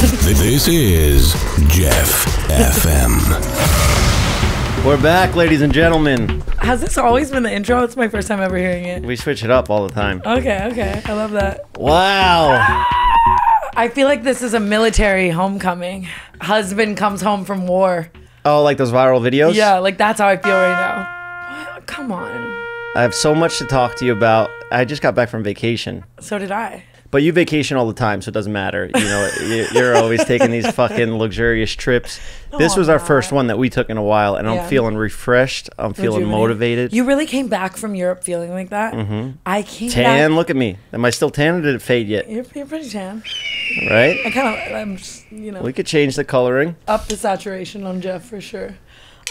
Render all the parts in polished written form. This is Jeff FM. We're back, ladies and gentlemen. Has this always been the intro? It's my first time ever hearing it. We switch it up all the time. Okay, okay. I love that. Wow. I feel like this is a military homecoming. Husband comes home from war. Oh, like those viral videos? Yeah, like that's how I feel right now. What? Come on. I have so much to talk to you about. I just got back from vacation. So did I. But you vacation all the time, so it doesn't matter. You know, you're always taking these fucking luxurious trips. No, this was our first one that we took in a while, and yeah. I'm feeling refreshed. I'm feeling motivated. You really came back from Europe feeling like that? Mm-hmm. I came tan, back. Look at me. Am I still tan or did it fade yet? You're pretty tan. Right? I kind of, I'm just, you know. We could change the coloring. Up the saturation on Jeff for sure.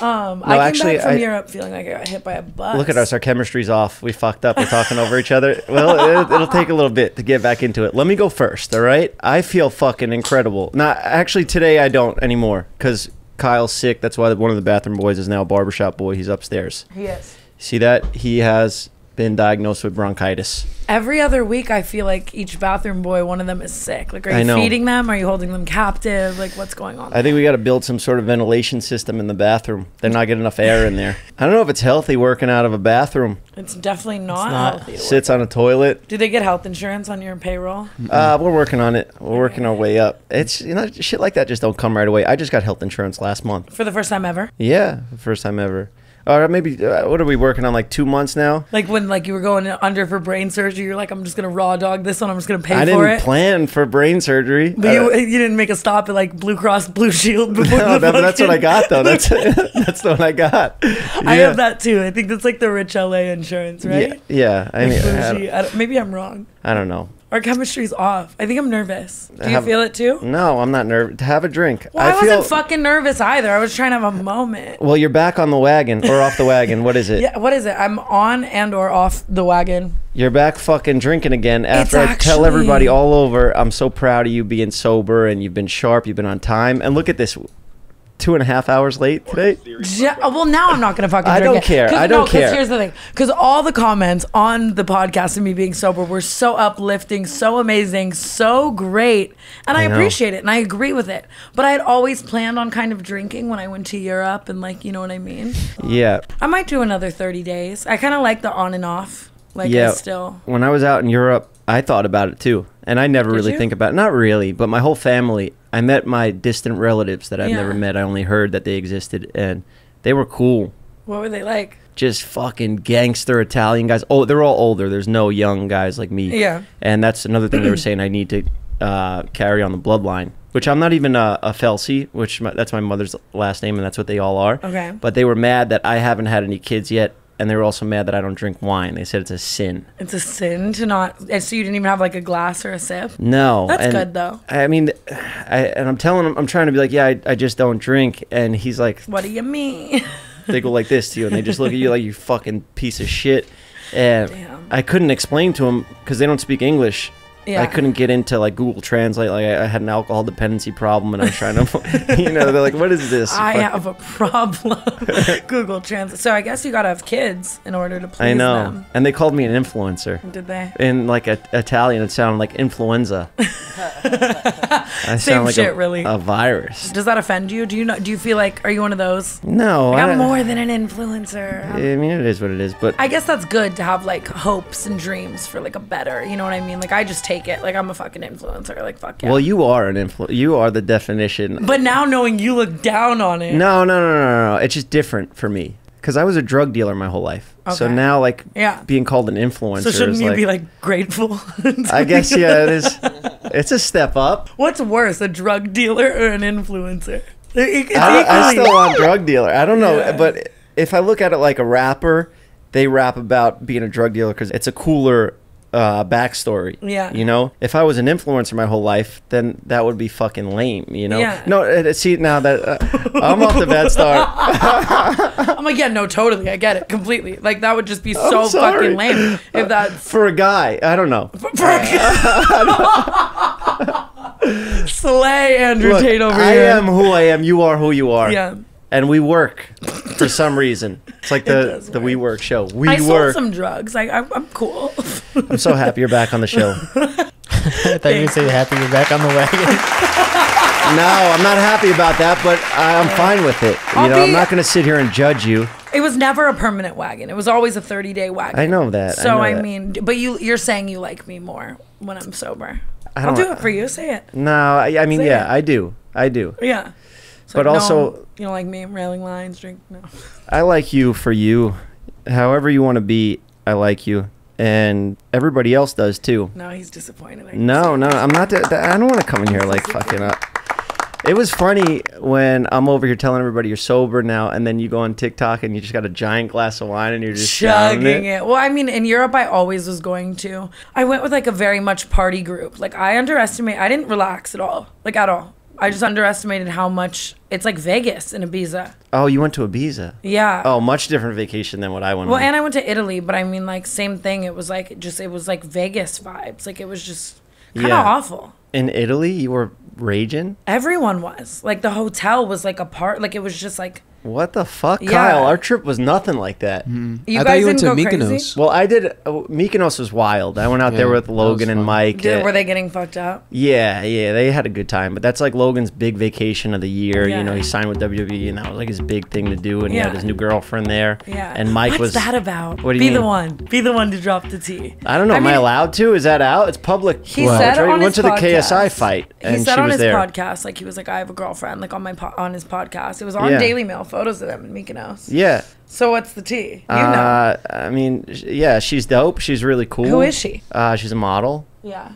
No, I came back from Europe feeling like I got hit by a bus. Look at us. Our chemistry's off. We fucked up. We're talking over each other. Well, it'll take a little bit to get back into it. Let me go first, all right? I feel fucking incredible. Now, actually, today I don't anymore because Kyle's sick. That's why one of the bathroom boys is now a barbershop boy. He's upstairs. He is. See that? He has been diagnosed with bronchitis. Every other week, I feel like each bathroom boy, one of them is sick. Like, are you feeding them? Are you holding them captive? Like, what's going on? I think we got to build some sort of ventilation system in the bathroom. They're not getting enough air in there. I don't know if it's healthy working out of a bathroom. It's definitely not healthy. Sits on a toilet. Do they get health insurance on your payroll? We're working on it. We're working our way up. It's, you know, shit like that just don't come right away. I just got health insurance last month. For the first time ever? Yeah, first time ever. Or maybe, what are we working on, like 2 months now? Like when like you were going under for brain surgery, you're like, I'm just going to raw dog this one, I'm just going to pay for it. I didn't plan for brain surgery. But you didn't make a stop at like Blue Cross Blue Shield before that's what I got though. That's the one I got. Yeah. I have that too. I think that's like the rich LA insurance, right? Yeah. I mean, maybe I'm wrong. I don't know. Our chemistry's off. I think I'm nervous. Do you feel it too? No, I'm not nervous. Have a drink. Well, I wasn't fucking nervous either. I was trying to have a moment. Well, you're back on the wagon or off the wagon. What is it? Yeah, what is it? I'm on and or off the wagon. You're back fucking drinking again after I tell everybody all over. I'm so proud of you being sober and you've been sharp. You've been on time. And look at this. 2.5 hours late today. Yeah, well, now I'm not gonna fucking drink. I don't care. Here's the thing, because all the comments on the podcast of me being sober were so uplifting, so amazing, so great, and I appreciate it and I agree with it. But I had always planned on kind of drinking when I went to Europe and like, you know what I mean? Yeah. I might do another 30 days. I kind of like the on and off. Like yeah. Still. When I was out in Europe, I thought about it too, and I never really think about it. Not really, but my whole family. I met my distant relatives that I've never met. I only heard that they existed, and they were cool. What were they like? Just fucking gangster Italian guys. Oh, they're all older. There's no young guys like me. Yeah. And that's another thing they were saying. I need to carry on the bloodline, which I'm not even a Felci, which that's my mother's last name, and that's what they all are. Okay. But they were mad that I haven't had any kids yet. And they were also mad that I don't drink wine. They said it's a sin. It's a sin to not. So you didn't even have like a glass or a sip? No. That's good though. I mean, and I'm telling him, I'm trying to be like, yeah, I just don't drink. And he's like, what do you mean? They go like this to you and they just look at you like you fucking piece of shit. And damn. I couldn't explain to him because they don't speak English. Yeah. I couldn't get into like Google Translate. Like I had an alcohol dependency problem, and I was trying to, you know, they're like, "What is this?" I have a problem. Google Translate. So I guess you gotta have kids in order to please them. And they called me an influencer. Did they? In like Italian, it sounded like influenza. Same like shit, really. A virus. Does that offend you? Do you not? Do you feel like? Are you one of those? No, like, I'm more than an influencer. I mean, it is what it is. But I guess that's good to have like hopes and dreams for like a better. You know what I mean? Like I just take. It like I'm a fucking influencer, like fuck yeah. Well, you are an influencer. You are the definition. But now knowing you look down on it. No. It's just different for me because I was a drug dealer my whole life. Okay. So now, like, being called an influencer. So shouldn't you be like grateful? I guess it is. It's a step up. What's worse, a drug dealer or an influencer? I'm still on drug dealer. I don't know, but if I look at it like a rapper, they rap about being a drug dealer because it's a cooler. Backstory. Yeah. You know, if I was an influencer my whole life, then that would be fucking lame. You know. Yeah. No. See now that I'm off the bad start. I'm like, yeah, no, totally, I get it completely. Like that would just be so fucking lame if that's for a guy. I don't know. For a guy. Slay Andrew Tate over here. I am who I am. You are who you are. Yeah. And we work for some reason. It's like the We Work show. I sold some drugs. Like I'm cool. I'm so happy you're back on the show. I thought you were saying happy you're back on the wagon. No, I'm not happy about that, but I'm fine with it. I'm not going to sit here and judge you. It was never a permanent wagon. It was always a 30-day wagon. I know that. So I mean, but you're saying you like me more when I'm sober. I'll do it for you. Say it. No, I mean, yeah, I do. Yeah. But also, you know, like me, railing lines, drink. No. I like you for you, however you want to be. I like you, and everybody else does too. No, he's disappointed. No, I'm not. I don't want to come in here like fucking up. It was funny when I'm over here telling everybody you're sober now, and then you go on TikTok and you just got a giant glass of wine and you're just chugging it. Well, I mean, in Europe, I always was going to. I went with like a very much party group. Like I didn't relax at all, like at all. I just underestimated how much it's like Vegas and Ibiza. Oh, you went to Ibiza? Yeah. Oh, much different vacation than what I went on. Well, and I went to Italy, but I mean, like, same thing. It was like it was like Vegas vibes. Like it was just kind of awful. In Italy, you were raging? Everyone was. Like the hotel was like a part. Like it was just like. What the fuck, yeah. Kyle? Our trip was nothing like that. Mm. I thought you went to Mykonos. Crazy? Well, I did. Mykonos was wild. I went out there with Logan and Mike. Were they getting fucked up? Yeah. They had a good time. But that's like Logan's big vacation of the year. Yeah. You know, he signed with WWE, and that was like his big thing to do. And he had his new girlfriend there. Yeah. And Mike was. What's that about? What do you mean? Be the one. Be the one to drop the T. I don't know. Am I allowed to? Is that out? It's public. He said on his podcast. Went to the KSI fight. And he said on his podcast, like he was like, I have a girlfriend, like on his podcast. It was on Daily Mail. Photos of them in Mykonos. Yeah. So what's the tea? You know. I mean, yeah, she's dope. She's really cool. Who is she? She's a model. Yeah.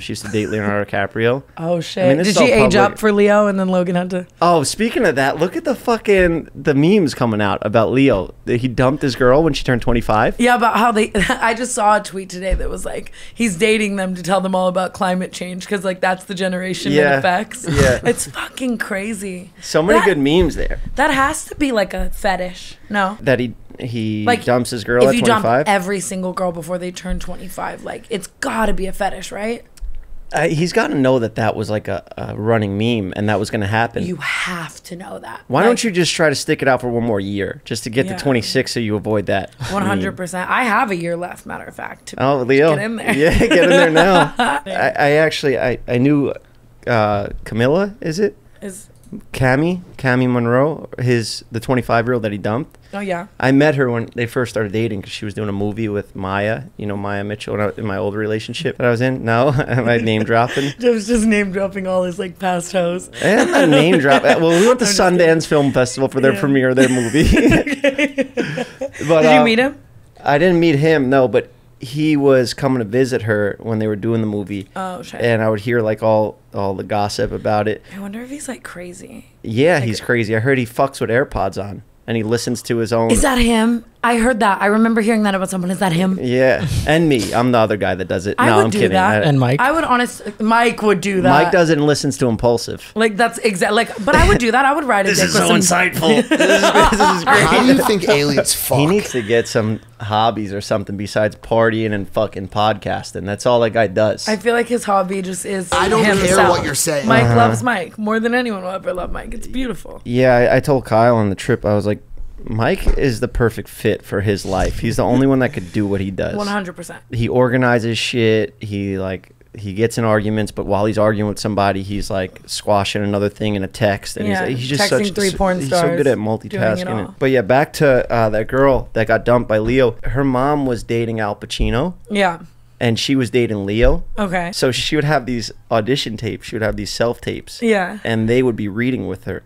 She used to date Leonardo DiCaprio. Oh shit! I mean, did she age up for Leo and then Logan Hunter? Oh, speaking of that, look at the memes coming out about Leo. He dumped his girl when she turned 25. Yeah, about how they. I just saw a tweet today that was like he's dating them to tell them all about climate change because like that's the generation it affects. Yeah, it's fucking crazy. So many good memes there. That has to be like a fetish. No, that he like, dumps his girl at 25? If you dump every single girl before they turn 25, like, it's got to be a fetish, right? He's got to know that that was like a running meme and that was going to happen. You have to know that. Why don't you just try to stick it out for one more year just to get to 26 so you avoid that? 100%. I have a year left, matter of fact. Oh, Leo. Get in there. Yeah, get in there now. I actually knew Camilla, is it? Cammy Monroe, the 25-year-old that he dumped. Oh yeah. I met her when they first started dating because she was doing a movie with Maya, you know, Maya Mitchell, in my old relationship that I was in. No, am I name dropping? Jeff's just name dropping all his like past hoes. I'm not name dropping. Well, we went to Sundance Film Festival for their premiere of their movie. But, did you meet him? I didn't meet him. No, but he was coming to visit her when they were doing the movie. Oh shit! And I would hear like all the gossip about it. I wonder if he's like crazy. Yeah, like, he's crazy. I heard he fucks with AirPods on and he listens to his own. Is that him? I heard that. I remember hearing that about someone. Is that him? Yeah, and me. I'm the other guy that does it. I'm kidding. That. And Mike. I would honestly. Mike would do that. Mike does it and listens to Impulsive. Like that's exactly. Like, but I would do that. I would ride a dick. This is so insightful. this is great. How do you think aliens fuck? He needs to get some hobbies or something besides partying and fucking podcasting. That's all that guy does. I feel like his hobby just is. I don't care what you're saying. Mike loves Mike more than anyone will ever love Mike. It's beautiful. Yeah, I told Kyle on the trip. I was like, Mike is the perfect fit for his life. He's the only one that could do what he does. 100%. He organizes shit. He gets in arguments, but while he's arguing with somebody, he's like squashing another thing in a text. And he's just texting he's so good at multitasking. But yeah, back to that girl that got dumped by Leo. Her mom was dating Al Pacino. Yeah. And she was dating Leo. Okay. So she would have these audition tapes. She would have these self tapes. Yeah. And they would be reading with her.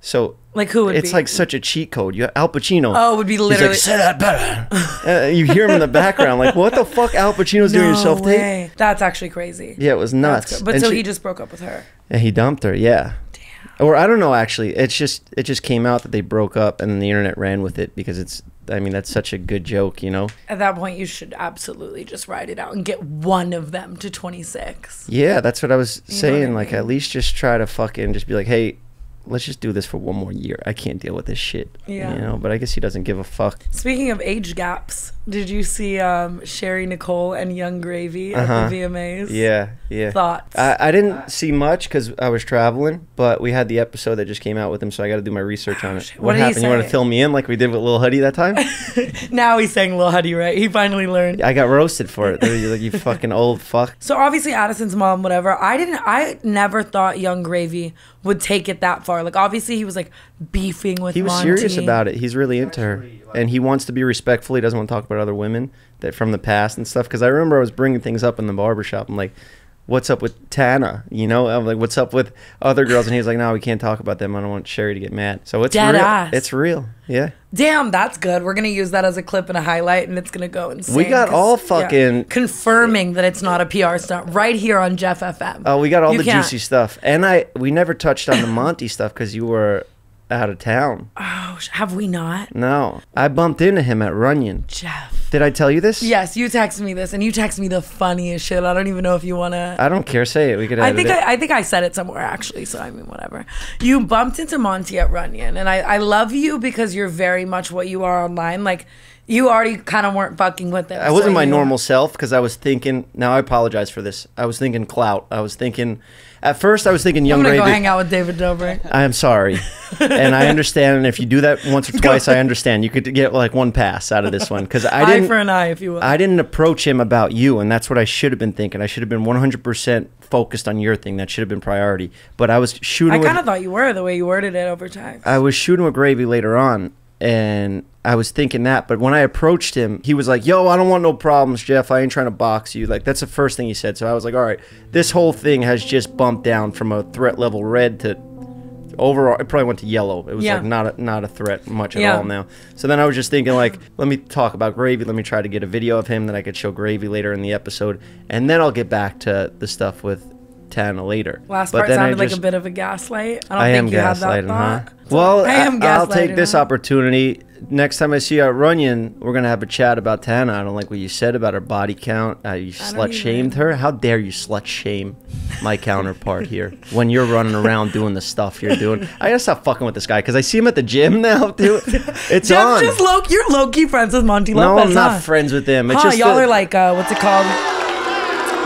So like who would it's be? Like such a cheat code. You Al Pacino. Oh, it would be literally. He's like, say that better. You hear him in the background, like what the fuck? Al Pacino's doing yourself tape. That's actually crazy. Yeah, it was nuts. But and so he just broke up with her. Yeah, he dumped her. Yeah. Damn. Or I don't know. Actually, it just came out that they broke up, and then the internet ran with it because it's. I mean, that's such a good joke, you know? At that point, you should absolutely just ride it out and get one of them to 26. Yeah, that's what I was saying. Like, at least just try to fucking just be like, hey. let's just do this for one more year. I can't deal with this shit. Yeah. You know, but I guess he doesn't give a fuck. Speaking of age gaps, did you see Sherry Nicole and Yung Gravy at the VMAs? Yeah, yeah. Thoughts? I didn't see much because I was traveling, but we had the episode that just came out with him, so I got to do my research on it. What happened? You want to fill me in like we did with Lil Huddy that time? Now he's saying Lil Huddy, right? He finally learned. I got roasted for it. Like, you fucking old fuck. So obviously Addison's mom, whatever. I never thought Yung Gravy would take it that far. Like, obviously he was like beefing with Monty. He was serious about it. He's really into her, and he wants to be respectful. He doesn't want to talk about other women that from the past and stuff. Because I remember I was bringing things up in the barbershop. I'm like, what's up with Tana? You know, I'm like, what's up with other girls? And he was like, no, we can't talk about them. I don't want Sherry to get mad. So it's dead real. Ass. It's real. Yeah. Damn, that's good. We're gonna use that as a clip and a highlight, and it's gonna go insane. We got all fucking confirming that it's not a PR stunt right here on Jeff FM. Oh, we got all juicy stuff, and we never touched on the Monty stuff because you were out of town. Oh, have we not? No, I bumped into him at Runyon. Jeff, did I tell you this? Yes, you texted me this, and you texted me the funniest shit. I don't even know if you want to. I don't care. Say it. We could. I think I said it somewhere actually. So I mean, whatever. You bumped into Monty at Runyon, and I love you because you're very much what you are online. Like, you already kind of weren't fucking with it. I wasn't my normal self because I was thinking, now I apologize for this, I was thinking clout. I was thinking, at first I was thinking Yung Gravy. I'm going to go hang out with David Dobrik. I am sorry. And I understand, and if you do that once or twice, I understand. You could get like one pass out of this one. Because I didn't, eye for an eye, if you will. I didn't approach him about you, and that's what I should have been thinking. I should have been 100% focused on your thing. That should have been priority. But I was shooting. I kind of thought you were, the way you worded it over time. I was shooting with Gravy later on, and I was thinking that, but when I approached him, he was like, yo, I don't want no problems, Jeff. I ain't trying to box you. Like, that's the first thing he said. So I was like, all right, this whole thing has just bumped down from a threat level red to overall, it probably went to yellow. It was like not a threat much at all now. So then I was just thinking, like, let me talk about Gravy. Let me try to get a video of him that I could show Gravy later in the episode. And then I'll get back to the stuff with Tana later. Last part sounded like a bit of a gaslight. I don't think you had that thought. Well, I'll take this opportunity. Next time I see you at Runyon, we're going to have a chat about Tana. I don't like what you said about her body count. You slut-shamed her. How dare you slut-shame my counterpart here when you're running around doing the stuff you're doing. I got to stop fucking with this guy because I see him at the gym now, dude. It's on. Just you're low-key friends with Monty Lopez. No, I'm not friends with him. It's just y'all are like, what's it called?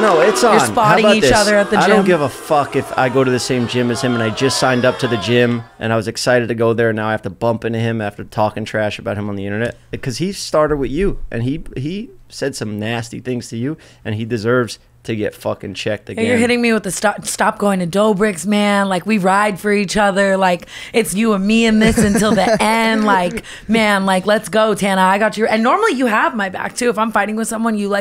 No, it's on. You're spotting each other at the gym. I don't give a fuck if I go to the same gym as him, and I just signed up to the gym and I was excited to go there, and now I have to bump into him after talking trash about him on the internet because he started with you, and he said some nasty things to you, and he deserves to get fucking checked again. And you're hitting me with the stop going to Dobrik's, man. Like, we ride for each other. Like, it's you and me and this until the end. Like, man, like, let's go, Tana. I got you. And normally you have my back too. If I'm fighting with someone, you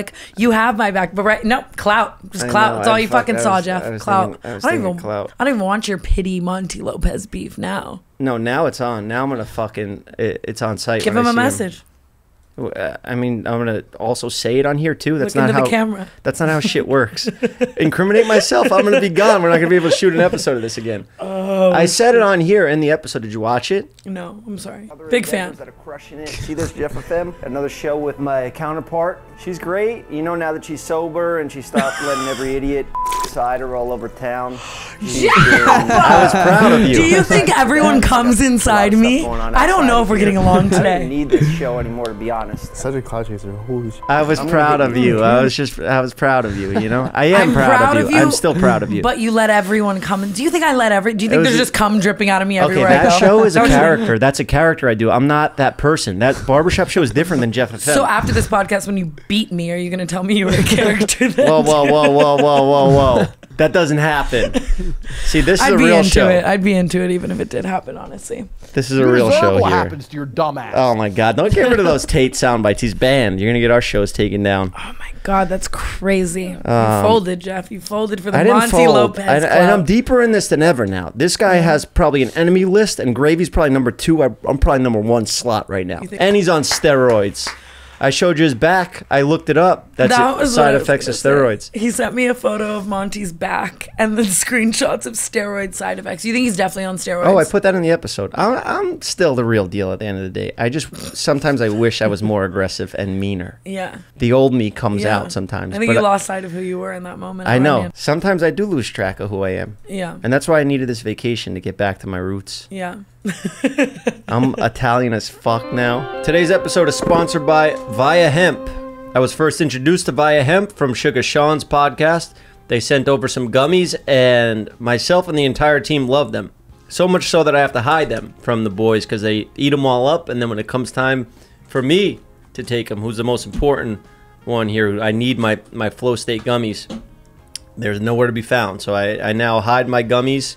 have my back. But right, no, clout, just clout. It's all you fucking saw, Jeff. Clout. I don't even want your pity, Monty Lopez beef now. No, now it's on. Now I'm gonna fucking. It's on site. Give him a message. I mean, I'm gonna also say it on here too. That's not how the camera. That's not how shit works. Incriminate myself. I'm gonna be gone. We're not gonna be able to shoot an episode of this again. Oh, I said it on here in the episode. Did you watch it? No, I'm sorry. Big fan. That are crushing it. See this Jeff FM, another show with my counterpart. She's great. You know, now that she's sober and she stopped letting every idiot side her all over town. Yeah. I was proud of you. Do you think everyone comes inside me? I don't know if we're getting along today. I don't need this show anymore, to be honest. Such a cloud chaser. Holy shit. I was proud of you, you know? I'm proud of you. I'm still proud of you. But you let everyone come in. Do you think I let every... Do you think there's just cum dripping out of me everywhere? Okay, that show is a character. That's a character I do. I'm not that person. That barbershop show is different than Jeff FM. So after this podcast, when you beat me, are you going to tell me you were a character then? Whoa, whoa, whoa, whoa, whoa, whoa, whoa. That doesn't happen. See, this is a real show. I'd be into it even if it did happen, honestly. This is a real show here. What happens to your dumb ass? Oh, my God. Don't get rid of those Tate sound bites. He's banned. You're going to get our shows taken down. Oh, my God. That's crazy. You folded, Jeff. You folded for the Monty Lopez Club. And I'm deeper in this than ever now. This guy has probably an enemy list, and Gravy's probably number 2. I'm probably number 1 slot right now. And he's on steroids. I showed you his back. I looked it up. That's that side effects of steroids. He sent me a photo of Monty's back and then screenshots of steroid side effects. You think he's definitely on steroids? Oh, I put that in the episode. I'm still the real deal at the end of the day. I just sometimes I wish I was more aggressive and meaner. Yeah. The old me comes out sometimes. I think you lost sight of who you were in that moment. I know. Man. Sometimes I do lose track of who I am. Yeah. And that's why I needed this vacation to get back to my roots. Yeah. I'm Italian as fuck now. Today's episode is sponsored by Via Hemp. I was first introduced to Via Hemp from Sugar Sean's podcast. They sent over some gummies, and myself and the entire team love them. So much so that I have to hide them from the boys because they eat them all up, and then when it comes time for me to take them, who's the most important one here, I need my Flow State gummies. There's nowhere to be found, so I now hide my gummies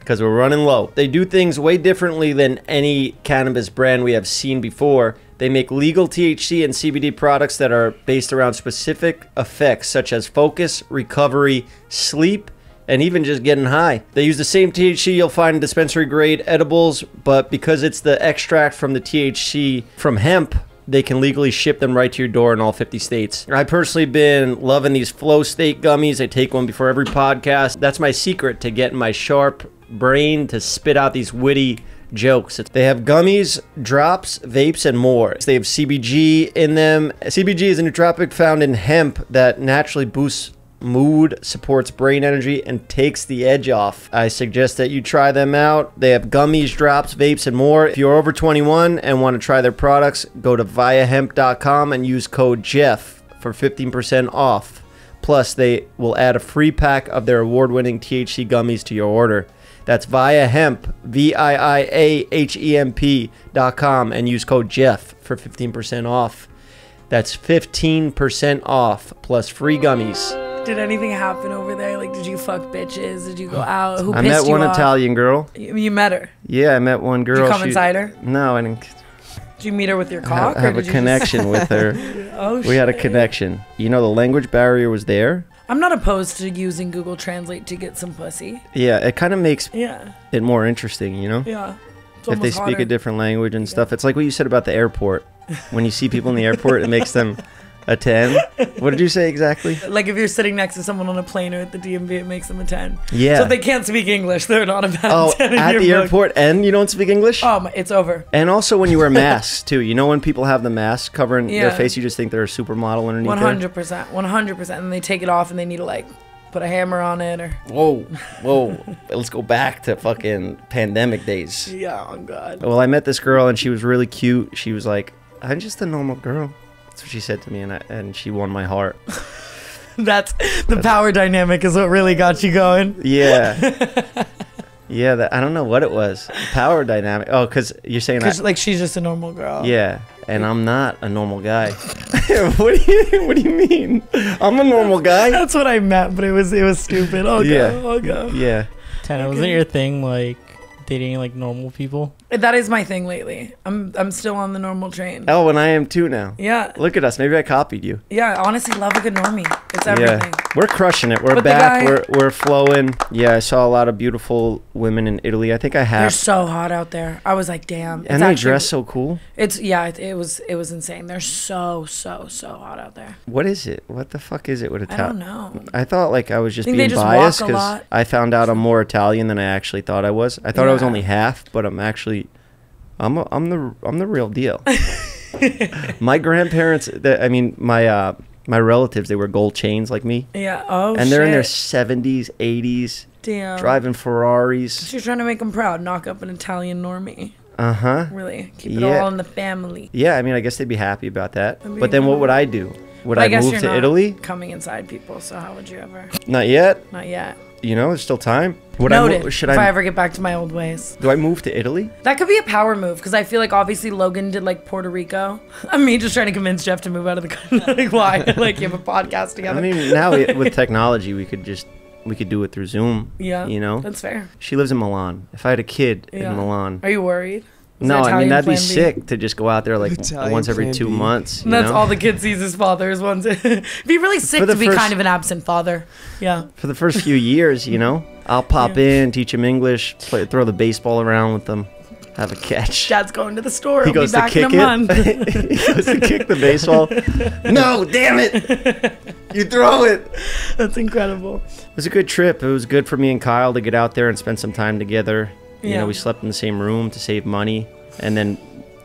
because we're running low. They do things way differently than any cannabis brand we have seen before. They make legal THC and CBD products that are based around specific effects such as focus, recovery, sleep, and even just getting high. They use the same THC you'll find in dispensary grade edibles, but because it's the extract from the THC from hemp, they can legally ship them right to your door in all 50 states. I've personally been loving these Flow State gummies. I take one before every podcast. That's my secret to getting my sharp brain to spit out these witty jokes. They have gummies, drops, vapes, and more. They have CBG in them. CBG is a nootropic found in hemp that naturally boosts mood, supports brain energy, and takes the edge off. I suggest that you try them out. They have gummies, drops, vapes, and more. If you're over 21 and want to try their products, go to viahemp.com and use code Jeff for 15% off. Plus, they will add a free pack of their award-winning THC gummies to your order. That's Via Hemp, viahemp.com, and use code Jeff for 15% off. That's 15% off plus free gummies. Did anything happen over there? Like, did you fuck bitches? Did you go out? Who pissed you off? I met one Italian girl. You met her? Yeah, I met one girl. Did you come inside her? No, I didn't. Did you meet her with your cock? I have a connection with her. Oh, shit. We had a connection. You know, the language barrier was there. I'm not opposed to using Google Translate to get some pussy. Yeah, it kind of makes it more interesting, you know? Yeah. If they speak a different language and stuff. It's like what you said about the airport. When you see people in the airport, it makes them a 10. What did you say exactly? Like if you're sitting next to someone on a plane or at the DMV, it makes them a 10. Yeah. So if they can't speak English, they're not a bad 10 in your book. At the airport and you don't speak English? It's over. And also when you wear masks, too. You know when people have the mask covering their face, you just think they're a supermodel underneath it? 100%. 100%. And they take it off and they need to, like, put a hammer on it or... Whoa. Let's go back to fucking pandemic days. Yeah, oh, God. Well, I met this girl and she was really cute. She was like, I'm just a normal girl. That's what she said to me, and she won my heart. That's power dynamic is what really got you going. Yeah. I don't know what it was. Power dynamic. Oh, because you're saying that. Like, she's just a normal girl. Yeah, and I'm not a normal guy. What do you mean? I'm a normal guy. That's what I meant, but it was stupid. I'll go. Yeah. Tana, wasn't your thing, like, dating, like, normal people? That is my thing lately. I'm still on the normal train. Oh, and I am too now. Yeah. Look at us. Maybe I copied you. Yeah, honestly, love a good normie. It's everything. Yeah. We're crushing it. We're back. We're flowing. Yeah, I saw a lot of beautiful women in Italy. I think I have. They're so hot out there. I was like, damn. And they dress so cool. It was insane. They're so hot out there. What is it? What the fuck is it with Italian? I don't know. I thought like I was just being biased because I found out I'm more Italian than I actually thought I was. I thought I was only half, but I'm actually. I'm the real deal. My grandparents, my relatives, they wear gold chains like me. Yeah. Oh, and they're in their 70s, 80s. Damn. Driving Ferraris. But you're trying to make them proud. Knock up an Italian normie. Uh-huh. Really. Keep it all in the family. Yeah. I mean, I guess they'd be happy about that. But then what would I do? Would I move to Italy? Coming inside people. So how would you ever? Not yet. Not yet. You know, there's still time. Should I ever get back to my old ways? Do I move to Italy? That could be a power move because I feel like obviously Logan did like Puerto Rico. I'm me just trying to convince Jeff to move out of the country. Like, why? Like you have a podcast together. I mean, now with technology, we could do it through Zoom. Yeah, you know, that's fair. She lives in Milan. If I had a kid in Milan, are you worried? No, I mean, that'd be sick to just go out there like once every 2 months. And that's all the kid sees his father is once. It'd be really sick to be kind of an absent father. Yeah. For the first few years, you know, I'll pop in, teach him English, throw the baseball around with them. Have a catch. Dad's going to the store. He goes to kick it. He goes to kick the baseball. No, damn it. You throw it. That's incredible. It was a good trip. It was good for me and Kyle to get out there and spend some time together. Yeah. You know, we slept in the same room to save money. And then,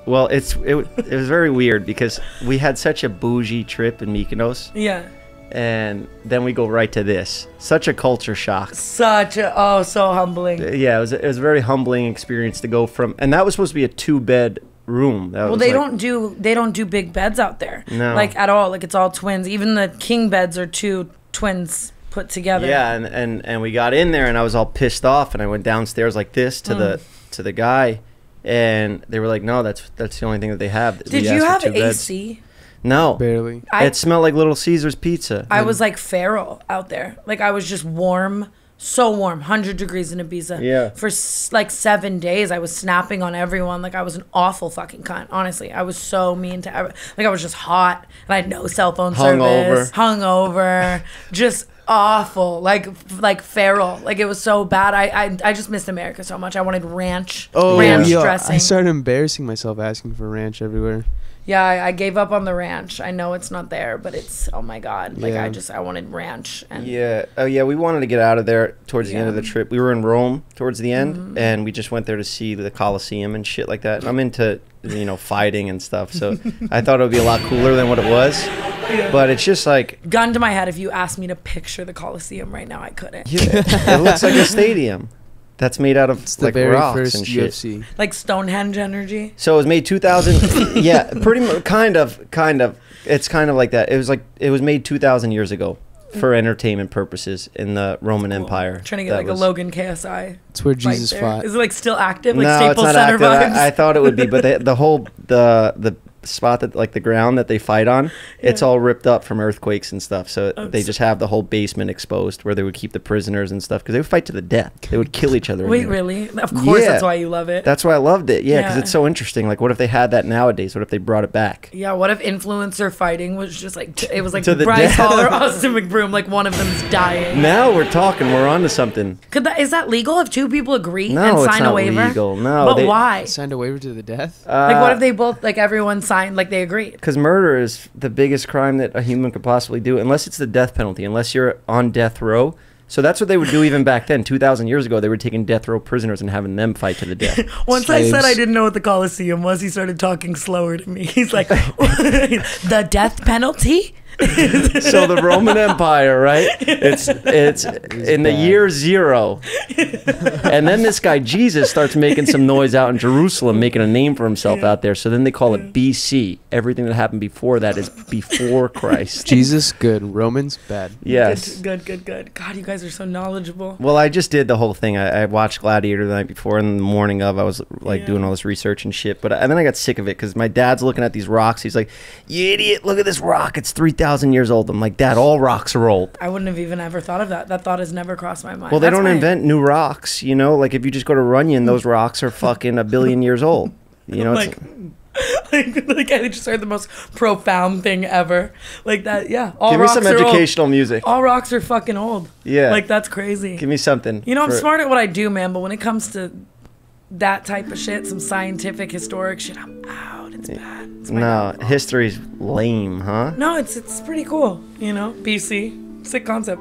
well, it was very weird because we had such a bougie trip in Mykonos. Yeah. And then we go right to this. Such a culture shock. Such a, oh, so humbling. Yeah, it was a very humbling experience to go from, and that was supposed to be a 2-bed room. That well, was they like, don't do big beds out there. No. Like at all, like it's all twins. Even the king beds are two twins put together. Yeah, and we got in there and I was all pissed off and I went downstairs like this to the guy and they were like, no, that's the only thing that they have. Did you have AC? Beds. No. Barely. It smelled like Little Caesar's pizza. I was like feral out there. Like I was just warm, so warm, 100 degrees in Ibiza. Yeah. For like 7 days, I was snapping on everyone. Like I was an awful fucking cunt, honestly. I was so mean to everyone. Like I was just hot and I had no cell phone service. Hungover. Just awful, like feral, like it was so bad. I just missed America so much. I wanted ranch, ranch dressing. I started embarrassing myself asking for ranch everywhere. Yeah, I gave up on the ranch. I know it's not there, but it's, oh my God. Like yeah. I wanted ranch. And yeah. Oh yeah, we wanted to get out of there towards the end of the trip. We were in Rome towards the end and we just went there to see the Colosseum and shit like that. And I'm into, you know, fighting and stuff. So I thought it would be a lot cooler than what it was. Yeah. But it's just like... Gun to my head, if you asked me to picture the Colosseum right now, I couldn't. Yeah. It looks like a stadium. That's made out of like rocks and shit. UFC. Like Stonehenge energy. So it was made 2000. Yeah, pretty much, kind of. It's kind of like that. It was made 2,000 years ago for entertainment purposes in the Roman Empire. I'm trying to get like a Logan KSI. It's where Jesus fought. Is it like still active? Like no, Staples it's not Center active. Vibes? I thought it would be, but the whole spot that like the ground that they fight on it's all ripped up from earthquakes and stuff, so they just have the whole basement exposed where they would keep the prisoners and stuff because they would fight to the death. They would kill each other. Wait, really? Of course. That's why you love it. That's why I loved it. Yeah, because it's so interesting. Like what if they had that nowadays? What if they brought it back? Yeah, what if influencer fighting was just like, it was like Bryce Hall or Austin McBroom, like one of them's dying. Now we're talking, we're on to something. Is that legal if two people agree and sign a waiver? No, it's not legal. No, but why? Signed a waiver to the death? Like what if they both, like everyone signed, like they agreed? Because murder is the biggest crime that a human could possibly do, unless it's the death penalty, unless you're on death row. So that's what they would do even back then. 2,000 years ago, they were taking death row prisoners and having them fight to the death. Once I said I didn't know what the Colosseum was, he started talking slower to me. He's like, the death penalty? So the Roman Empire, right? It's in the year 0. And then this guy Jesus starts making some noise out in Jerusalem, making a name for himself out there. So then they call it BC. Everything that happened before that is before Christ. Jesus good, Romans bad. Yes. Good. God, you guys are so knowledgeable. Well, I just did the whole thing. I watched Gladiator the night before, and the morning of I was like doing all this research and shit. But then I got sick of it because my dad's looking at these rocks. He's like, you idiot, look at this rock. It's 3,000 years old. I'm like, Dad, all rocks are old. I wouldn't have even ever thought of that. That thought has never crossed my mind. Well, they don't invent new rocks, you know? Like, if you just go to Runyon, those rocks are fucking 1 billion years old. You know? Like, like I just heard the most profound thing ever. Like that, yeah. All Give me some educational music. All rocks are fucking old. Yeah. Like, that's crazy. Give me something. You know, I'm smart at what I do, man, but when it comes to that type of shit, some scientific, historic shit, I'm out. It's bad. It's no, history's lame, huh? No, it's pretty cool, you know. BC, sick concept.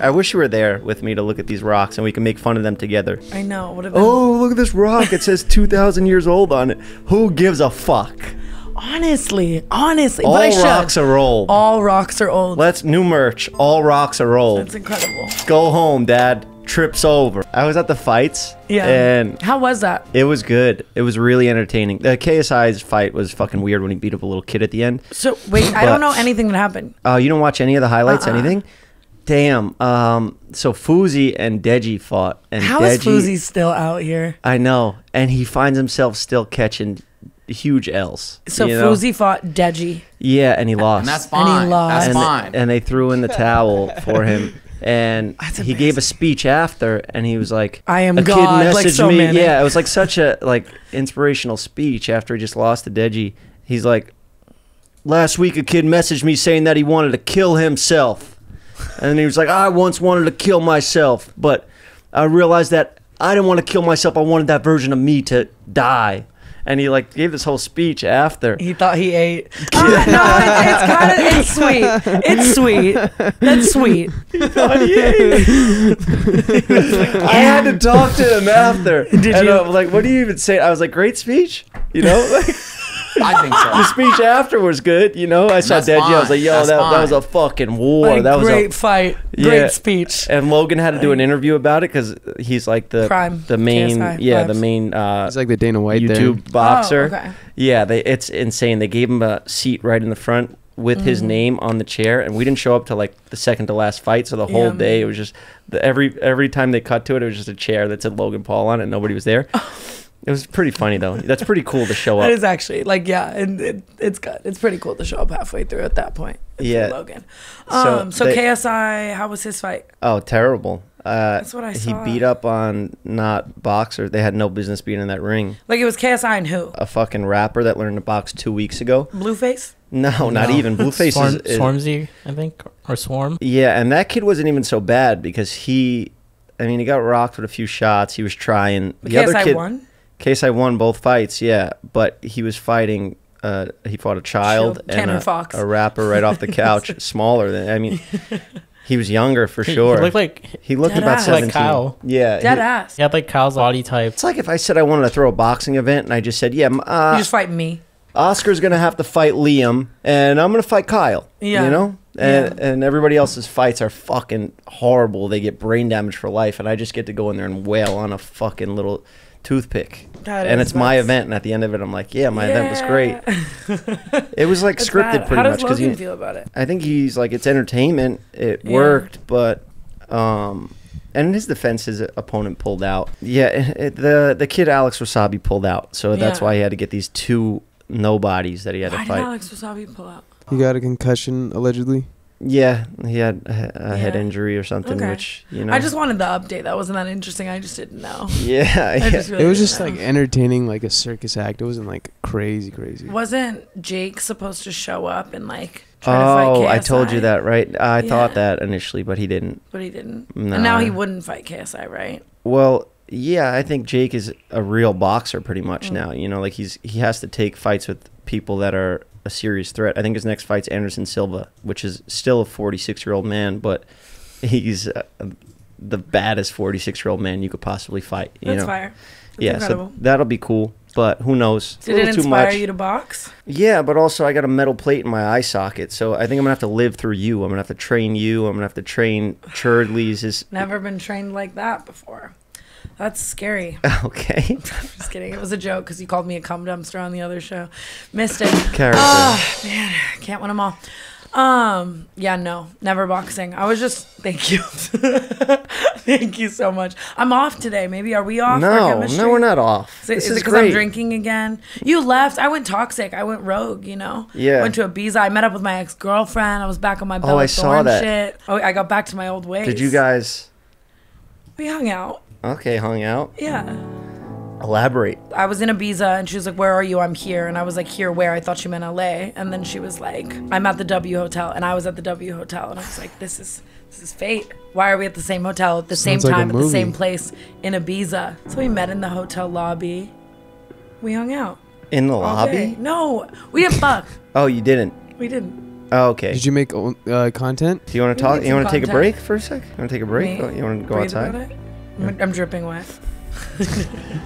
I wish you were there with me to look at these rocks and we can make fun of them together. I know. What about? Oh, look at this rock. It says 2,000 years old on it. Who gives a fuck? Honestly, all rocks are old. All rocks are old. Let's new merch. All rocks are old. That's incredible. Go home, Dad. Trip's over. I was at the fights. Yeah. And how was that? It was good. It was really entertaining. The KSI's fight was fucking weird when he beat up a little kid at the end. So wait, but I don't know anything that happened. Oh, you don't watch any of the highlights? Anything? Damn. So Fousey and Deji fought. And how is Fousey still out here? I know. And he finds himself still catching huge L's. So Fousey fought Deji. Yeah, and he lost. And that's fine. And they threw in the towel for him. And he gave a speech after, and he was like, "I am God." Kid messaged like so me. Manic. Yeah, it was like such a inspirational speech after he just lost to Deji. He's like, "Last week, a kid messaged me saying that he wanted to kill himself," and he was like, "I once wanted to kill myself, but I realized that I didn't want to kill myself. I wanted that version of me to die. And he like gave this whole speech after. He thought he ate. No, it's kind of sweet. It's sweet. That's sweet. He thought he ate. I had to talk to him after. Did you? I was like, what do you even say? I was like, great speech. You know, like. I think so. The speech after was good, you know. I saw Deji. I was like, yo, that was a fucking war. Like, that was great fight. Yeah. Great speech. And Logan had to do an interview about it because he's like the main he's like the Dana White YouTube boxer. Oh, okay. Yeah, it's insane. They gave him a seat right in the front with his name on the chair, and we didn't show up till like the second to last fight, so the whole day it was just every time they cut to it, it was just a chair that said Logan Paul on it and nobody was there. It was pretty funny though. That's pretty cool to show up. It is actually like it's good. It's pretty cool to show up halfway through at that point. Yeah, Logan. So KSI, how was his fight? Oh, terrible. That's what I saw. He beat up on not boxer. They had no business being in that ring. Like it was KSI and who? A fucking rapper that learned to box 2 weeks ago. Blueface. No, not even. Blueface is Swarmzy, I think, or Swarm. Yeah, and that kid wasn't even so bad because he got rocked with a few shots. He was trying. The KSI other kid won. KSI won both fights, yeah, but he was fighting. He fought a child and a rapper right off the couch, smaller than. I mean, he was younger for sure. He looked about 17. Like Kyle, yeah, dead ass. Yeah, like Kyle's body type. It's like if I said I wanted to throw a boxing event and I just said, yeah, you just fight me. Oscar's gonna have to fight Liam, and I'm gonna fight Kyle. Yeah, you know. And everybody else's fights are fucking horrible. They get brain damage for life, and I just get to go in there and wail on a fucking little toothpick. And it's my event, and at the end of it I'm like, yeah, my event was great. It was like scripted pretty much. How does Logan feel about it? I think he's like, it's entertainment, it worked, but and in his defense, his opponent pulled out. Yeah, the kid Alex Wasabi pulled out, so that's why he had to get these two nobodies that he had to fight. Why did Alex Wasabi pull out? He got a concussion, allegedly. Yeah, he had a head injury or something, which, you know. I just wanted the update. That wasn't that interesting. I just didn't know. Yeah. It was just like entertaining, like a circus act. It wasn't like crazy. Wasn't Jake supposed to show up and like try to fight KSI? I told you that, right? I thought that initially, but he didn't. No. And now he wouldn't fight KSI, right? Well, yeah, I think Jake is a real boxer pretty much now. You know, like he has to take fights with people that are a serious threat. I think his next fight's Anderson Silva, which is still a 46-year-old man, but he's the baddest 46-year-old man you could possibly fight. You know? That's fire. That's incredible. So that'll be cool, but who knows? Did it inspire you to box? Yeah, but also I got a metal plate in my eye socket, so I think I'm gonna have to live through you. I'm gonna have to train you. I'm gonna have to train Churdley's. Never been trained like that before. That's scary. Okay. Just kidding. It was a joke because you called me a cum dumpster on the other show. Missed it. Oh, man. Can't win them all. Yeah, no. Never boxing. I was just... Thank you. Thank you so much. I'm off today. Maybe are we off? No, we're not off. Is it because I'm drinking again? You left. I went toxic. I went rogue, you know? Yeah. Went to Ibiza. I met up with my ex-girlfriend. I was back on my Bella Thorne shit. Oh, I got back to my old ways. Did you guys... We hung out. Okay, hung out? Yeah. Elaborate. I was in Ibiza, and she was like, where are you? I'm here. And I was like, here where? I thought she meant LA. And then she was like, I'm at the W Hotel. And I was at the W Hotel. And I was like, this is fate. Why are we at the same hotel at the same time at the same place in Ibiza? So we met in the hotel lobby. We hung out. In the lobby? No, we didn't fuck. Oh, you didn't? We didn't. Oh, okay. Did you make content? Do you want to talk? You want to take a break for a sec? You want to take a break? Oh, you want to go outside? I'm dripping wet.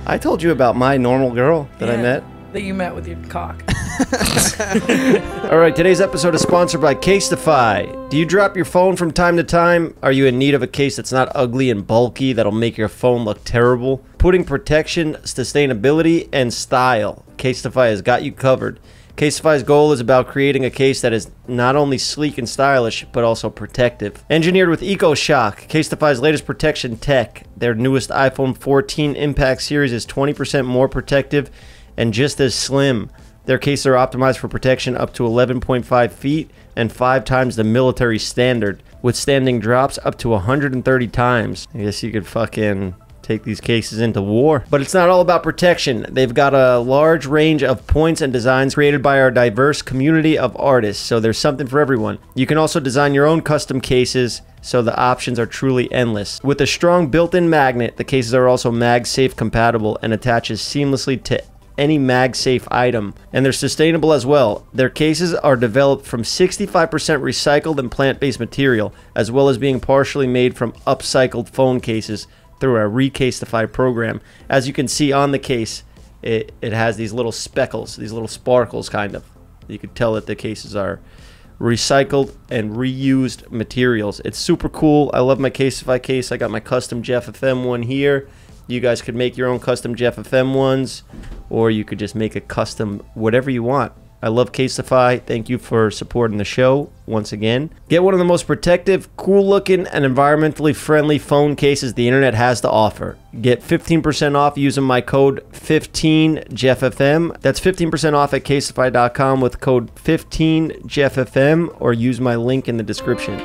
I told you about my normal girl that I met. That you met with your cock. All right, today's episode is sponsored by Casetify. Do you drop your phone from time to time? Are you in need of a case that's not ugly and bulky that'll make your phone look terrible? Putting protection, sustainability, and style. Casetify has got you covered. Casetify's goal is about creating a case that is not only sleek and stylish, but also protective. Engineered with EcoShock, Casetify's latest protection tech, their newest iPhone 14 Impact series is 20% more protective and just as slim. Their cases are optimized for protection up to 11.5 feet and 5 times the military standard, withstanding drops up to 130 times. I guess you could fucking take these cases into war. But it's not all about protection. They've got a large range of points and designs created by our diverse community of artists, so there's something for everyone. You can also design your own custom cases, so the options are truly endless. With a strong built-in magnet, the cases are also MagSafe compatible and attaches seamlessly to any MagSafe item, and they're sustainable as well. Their cases are developed from 65% recycled and plant-based material, as well as being partially made from upcycled phone cases through our Recasetify program. As you can see on the case, it has these little speckles, these little sparkles kind of. You could tell that the cases are recycled and reused materials. It's super cool. I love my Casetify case. I got my custom Jeff FM one here. You guys could make your own custom Jeff FM ones, or you could just make a custom whatever you want. I love Casetify. Thank you for supporting the show once again. Get one of the most protective, cool-looking, and environmentally friendly phone cases the internet has to offer. Get 15% off using my code 15JeffFM. That's 15% off at Casetify.com with code 15JeffFM, or use my link in the description.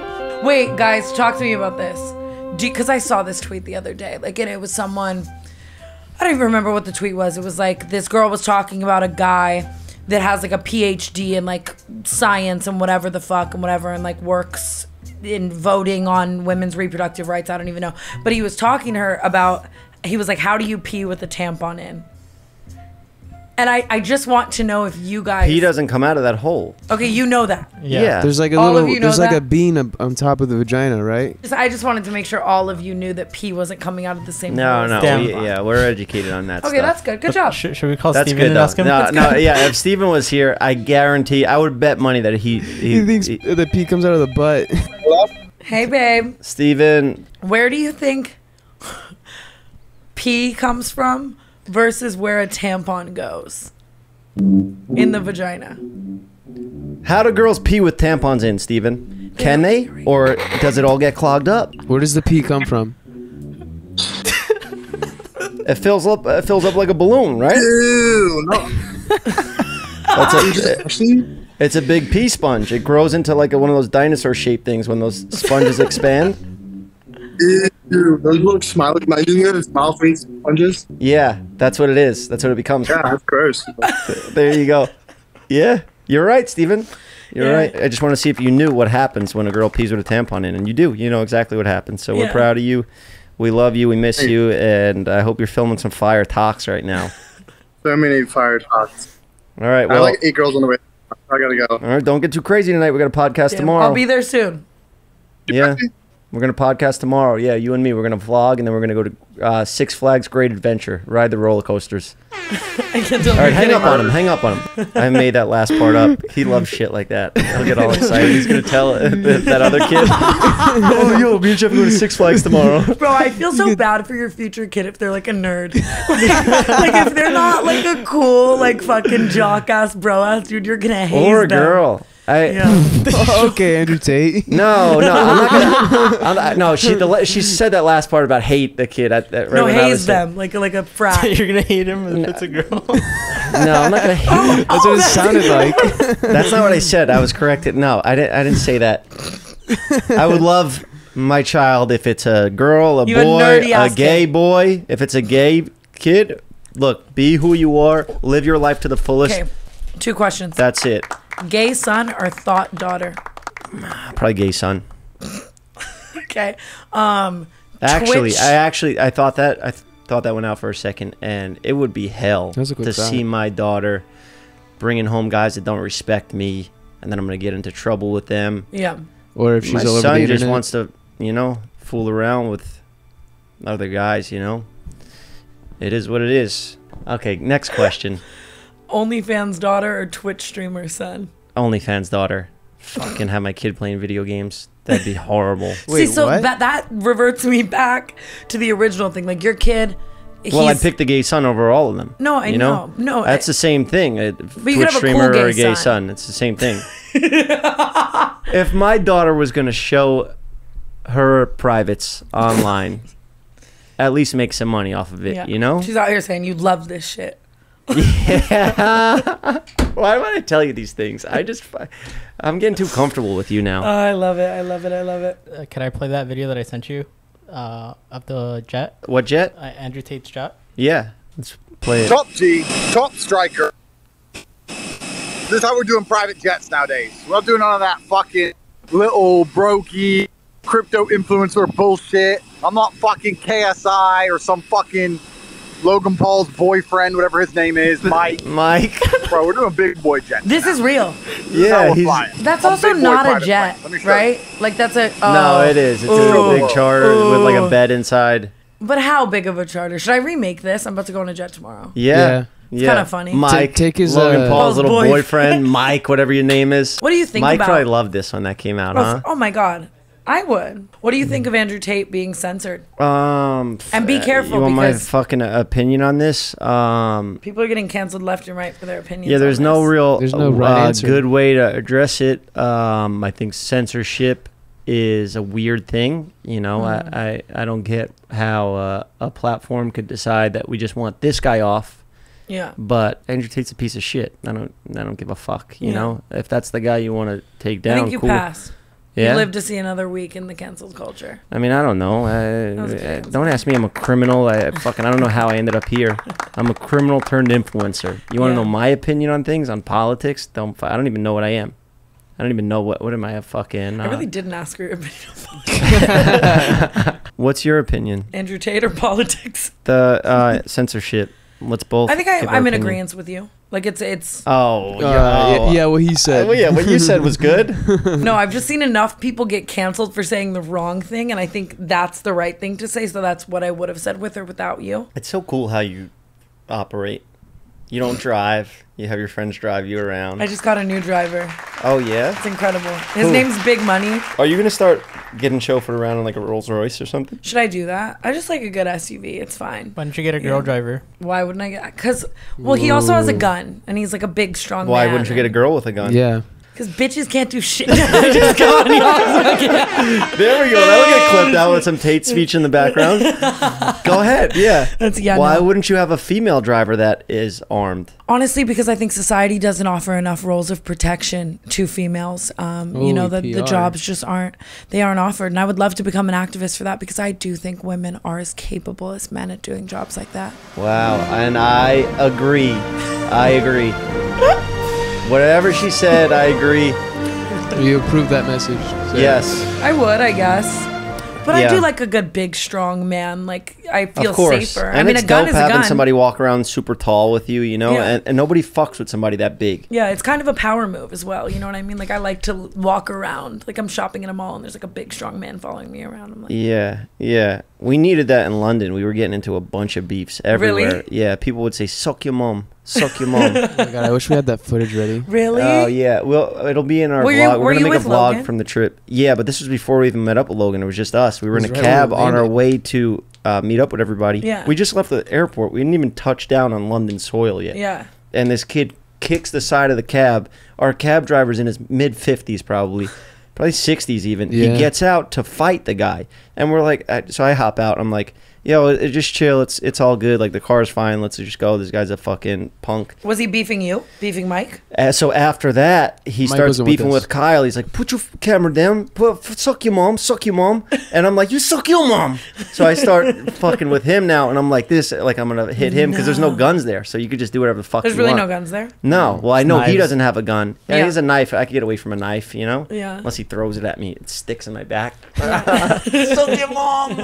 Wait, guys, talk to me about this. Because I saw this tweet the other day, like, and it was someone, I don't even remember what the tweet was. It was like, this girl was talking about a guy that has like a PhD in like science and whatever the fuck and whatever, and like works in voting on women's reproductive rights. I don't even know. But he was talking to her about, he was like, how do you pee with a tampon in? And I just want to know if you guys... Pee doesn't come out of that hole. Okay, you know that. Yeah. There's like a all little, you know, there's that? Like a bean on top of the vagina, right? I just wanted to make sure all of you knew that pee wasn't coming out of the same hole. No, yeah, we're educated on that Okay, that's good. Good job. Should we call Steven and ask him? No, yeah, if Steven was here, I guarantee, I would bet money that he thinks the pee comes out of the butt. Hey, babe. Steven. Where do you think pee comes from? Versus where a tampon goes in the vagina. How do girls pee with tampons in, Steven? Can they? Or does it all get clogged up? Where does the pee come from? It fills up like a balloon, right? Ew, no. It's a big pee sponge. It grows into like one of those dinosaur-shaped things when those sponges expand. Ew, those little smiley, smile face sponges. Yeah, that's what it is. That's what it becomes. Yeah, that's gross. There you go. Yeah, you're right, Steven. You're right. I just want to see if you knew what happens when a girl pees with a tampon in, and you do. You know exactly what happens. So we're proud of you. We love you. We miss you, and I hope you're filming some fire talks right now. So many fire talks. All right. Well, I like 8 girls on the way. I gotta go. All right. Don't get too crazy tonight. We got a podcast tomorrow. I'll be there soon. Yeah. We're going to podcast tomorrow. Yeah, you and me. We're going to vlog, and then we're going to go to Six Flags Great Adventure. Ride the roller coasters. All right, hang up on him. Hang up on him. I made that last part up. He loves shit like that. He'll get all excited. He's going to tell that other kid, oh, yo, me and Jeff are going to Six Flags tomorrow. Bro, I feel so bad for your future kid if they're like a nerd. Like if they're not like a cool, like fucking jock-ass, bro-ass dude, you're going to hate them. Or a girl. Okay, Andrew Tate. No, I'm not gonna. She said that last part about hate the kid. Haze them like a frat. So you're gonna hate him if it's a girl. No, I'm not gonna hate him. That's what it sounded like. That's not what I said. I was corrected. No, I didn't say that. I would love my child if it's a girl, a boy, a gay boy. If it's a gay kid, look, be who you are, live your life to the fullest. Okay, 2 questions. That's it. Gay son or thought daughter? Probably gay son. Okay. I thought that went out for a second, and it would be hell to see my daughter bringing home guys that don't respect me, and then I'm gonna get into trouble with them. Yeah. Or if she's all over the internet. My son just wants to, you know, fool around with other guys. You know, it is what it is. Okay, next question. OnlyFans daughter or Twitch streamer son? OnlyFans daughter. Fucking have my kid playing video games. That'd be horrible. Wait, see, so what? That reverts me back to the original thing. Like your kid. Well, I'd pick the gay son over all of them. No, I know. No, that's the same thing. A Twitch streamer or a gay son. It's the same thing. If my daughter was gonna show her privates online, at least make some money off of it. Yeah. You know, she's out here saying you love this shit. Yeah. Why would I tell you these things? I'm getting too comfortable with you now. I love it. Can I play that video that I sent you? of the jet. What jet? Andrew Tate's jet. Yeah, let's play it. Top G, top striker. This is how we're doing private jets nowadays. We're not doing none of that fucking little brokey crypto influencer bullshit. I'm not fucking KSI or some fucking Logan Paul's boyfriend, whatever his name is, Mike. Mike. Bro, we're doing big boy jets. This is real. Yeah, that's also not a jet, right? Like that's a... No, it is. It's a big charter with like a bed inside. But how big of a charter? Should I remake this? I'm about to go on a jet tomorrow. Yeah. It's kind of funny. Mike, take his Logan Paul's little boyfriend, Mike, whatever your name is. What do you think about... Mike probably loved this when that came out, huh? Oh my God. I would. What do you think of Andrew Tate being censored? And be careful. You want my fucking opinion on this? People are getting canceled left and right for their opinions. Yeah, there's no real right answer. Good way to address it. I think censorship is a weird thing. You know, I don't get how a platform could decide that we just want this guy off. Yeah. But Andrew Tate's a piece of shit. I don't give a fuck. You know, if that's the guy you want to take down, I think you pass. Yeah. You live to see another week in the canceled culture. I mean, I don't know. Don't ask me. I'm a criminal. I don't know how I ended up here. I'm a criminal turned influencer. You want to know my opinion on things, on politics? I don't even know what I am. I don't even know what am I a fucking... I really didn't ask her your opinion. What's your opinion? Andrew Tate or politics? The censorship. Let's both. I think I'm in agreement with you. Like it's. Oh yeah, what he said. Well, yeah, what you said was good. No, I've just seen enough people get canceled for saying the wrong thing, and I think that's the right thing to say. So that's what I would have said with or without you. It's so cool how you operate. You don't drive. You have your friends drive you around. I just got a new driver. Oh yeah, it's incredible. His name's Big Money. Are you gonna start getting chauffeured around in like a Rolls Royce or something? Should I do that? I just like a good SUV. It's fine. Why don't you get a girl driver? Why wouldn't I get? Because he also has a gun and he's like a big strong. Why wouldn't you get a girl with a gun? Yeah. Because bitches can't do shit. I just got on. There we go. That'll get clipped out with some Tate speech in the background. Go ahead. Yeah. Why wouldn't you have a female driver that is armed? Honestly, because I think society doesn't offer enough roles of protection to females. You know, the jobs just aren't offered. And I would love to become an activist for that because I do think women are as capable as men at doing jobs like that. Wow. And I agree. I agree. Whatever she said, I agree. You approve that message? So. Yes. I would, I guess. But I do like a good, big, strong man. Like, I feel safer. And I mean, a gun is a gun. It's dope having somebody walk around super tall with you, you know? Yeah. And nobody fucks with somebody that big. Yeah, it's kind of a power move as well. You know what I mean? Like, I like to walk around. Like, I'm shopping in a mall, and there's, like, a big, strong man following me around. I'm like, yeah, yeah. We needed that in London. We were getting into a bunch of beefs everywhere. Really? Yeah, people would say, suck your mom. Suck your mom. Oh my God, I wish we had that footage ready. Really? Oh, yeah. Well, it'll be in our vlog. We're going to make a vlog from the trip. Yeah, but this was before we even met up with Logan. It was just us. We were in a cab on our way to meet up with everybody. Yeah. We just left the airport. We didn't even touch down on London soil yet. Yeah. And this kid kicks the side of the cab. Our cab driver's in his mid-50s probably 60s even. Yeah. He gets out to fight the guy. And we're like, so I hop out. I'm like, yo, just chill. It's all good. Like, the car's fine. Let's just go. This guy's a fucking punk. Was he beefing you? Beefing Mike? So after that, he starts beefing with Kyle. He's like, put your camera down. Suck your mom. Suck your mom. And I'm like, you suck your mom. So I start fucking with him now. And I'm like this. Like, I'm going to hit him because there's no guns there. So you could just do whatever the fuck you want. There's really no guns there? No. Well, I know he doesn't have a gun. Yeah, he has a knife. I could get away from a knife, you know? Yeah. Unless he throws it at me. It sticks in my back. Suck your mom.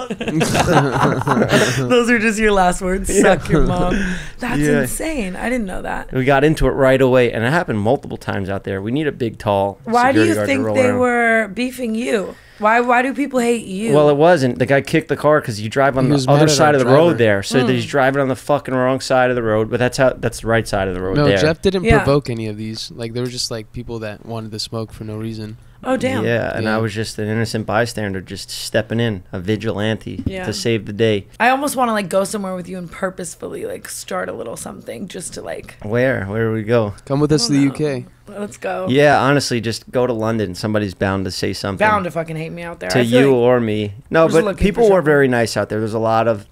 Those are just your last words. Yeah. Suck your mom. That's insane. I didn't know that. We got into it right away, and it happened multiple times out there. We need a big, tall security guard to roll around. Why do you think they were beefing you? Why do people hate you? Well, it wasn't. The guy kicked the car because you drive on the other side of the road there. So he's driving on the fucking wrong side of the road. But that's the right side of the road there. No, Jeff didn't provoke any of these. Like, there were just like people that wanted to smoke for no reason. Oh, damn. Yeah, and I was just an innocent bystander just stepping in, a vigilante to save the day. I almost want to like go somewhere with you and purposefully like start a little something just to like... Where do we go? Come with us to the UK. Let's go. Yeah, honestly, just go to London. Somebody's bound to say something. Bound to fucking hate me out there. To you or me. No, but people were very nice out there. There's a lot of...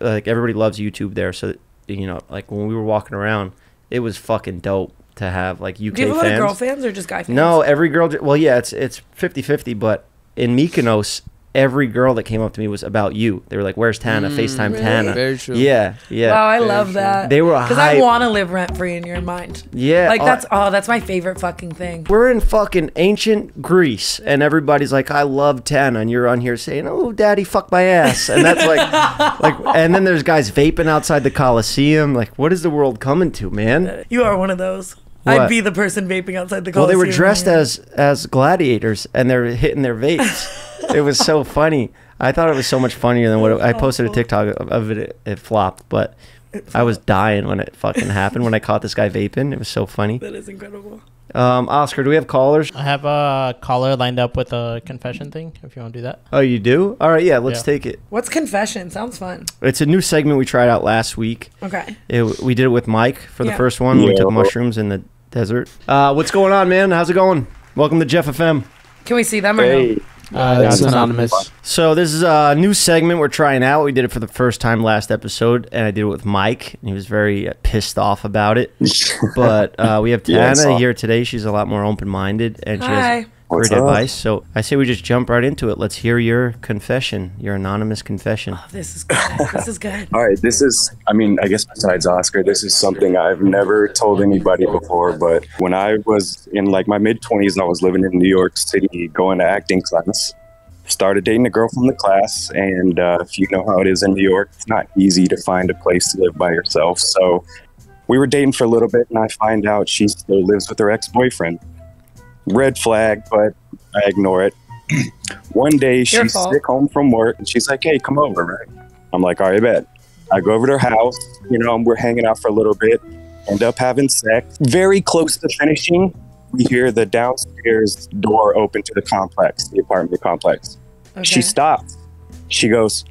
Like, everybody loves YouTube there. So, you know, like when we were walking around, it was fucking dope to have like UK fans. Do you have a lot of girl fans or just guy fans? No, every girl... Well, yeah, it's 50-50, but in Mykonos, every girl that came up to me was about you. They were like, where's Tana? FaceTime really? Tana. Very true. Yeah, yeah. Wow, I love that. They were because I want to live rent-free in your mind. Yeah. Like, that's, oh, that's my favorite fucking thing. We're in fucking ancient Greece, and everybody's like, I love Tana, and you're on here saying, oh, daddy, fuck my ass. And that's like, and then there's guys vaping outside the Colosseum. Like, what is the world coming to, man? You are one of those. What? I'd be the person vaping outside the Colosseum. Well, they were dressed as gladiators, and they're hitting their vapes. It was so funny. I thought it was so much funnier than what it, I posted a TikTok of it. It flopped, but I was dying when it fucking happened. When I caught this guy vaping, it was so funny. That is incredible. Oscar, do we have callers? I have a caller lined up with a confession thing, if you want to do that. Oh, you do? All right, yeah, let's take it. What's confession? Sounds fun. It's a new segment we tried out last week. Okay. We did it with Mike for the first one. We took mushrooms in the desert. What's going on, man? How's it going? Welcome to Jeff FM. Can we see them or no? That's anonymous. So this is a new segment we're trying out. We did it for the first time last episode, and I did it with Mike, and he was very pissed off about it. But we have Tana here today. She's a lot more open-minded, and she has great advice. So I say we just jump right into it. Let's hear your confession, your anonymous confession. Oh, this is good. This is good. All right. This is, I mean, I guess besides Oscar, this is something I've never told anybody before. But when I was in like my mid-20s and I was living in New York City, going to acting class, started dating a girl from the class. And if you know how it is in New York, it's not easy to find a place to live by yourself. So we were dating for a little bit, and I find out she still lives with her ex-boyfriend. Red flag, but I ignore it. One day she's sick home from work, and she's like, hey, come over, right? I'm like, all right, bet. I go over to her house, you know, and we're hanging out for a little bit, end up having sex. Very close to finishing, we hear the downstairs door open to the complex, the apartment complex. Okay. She stops. She goes,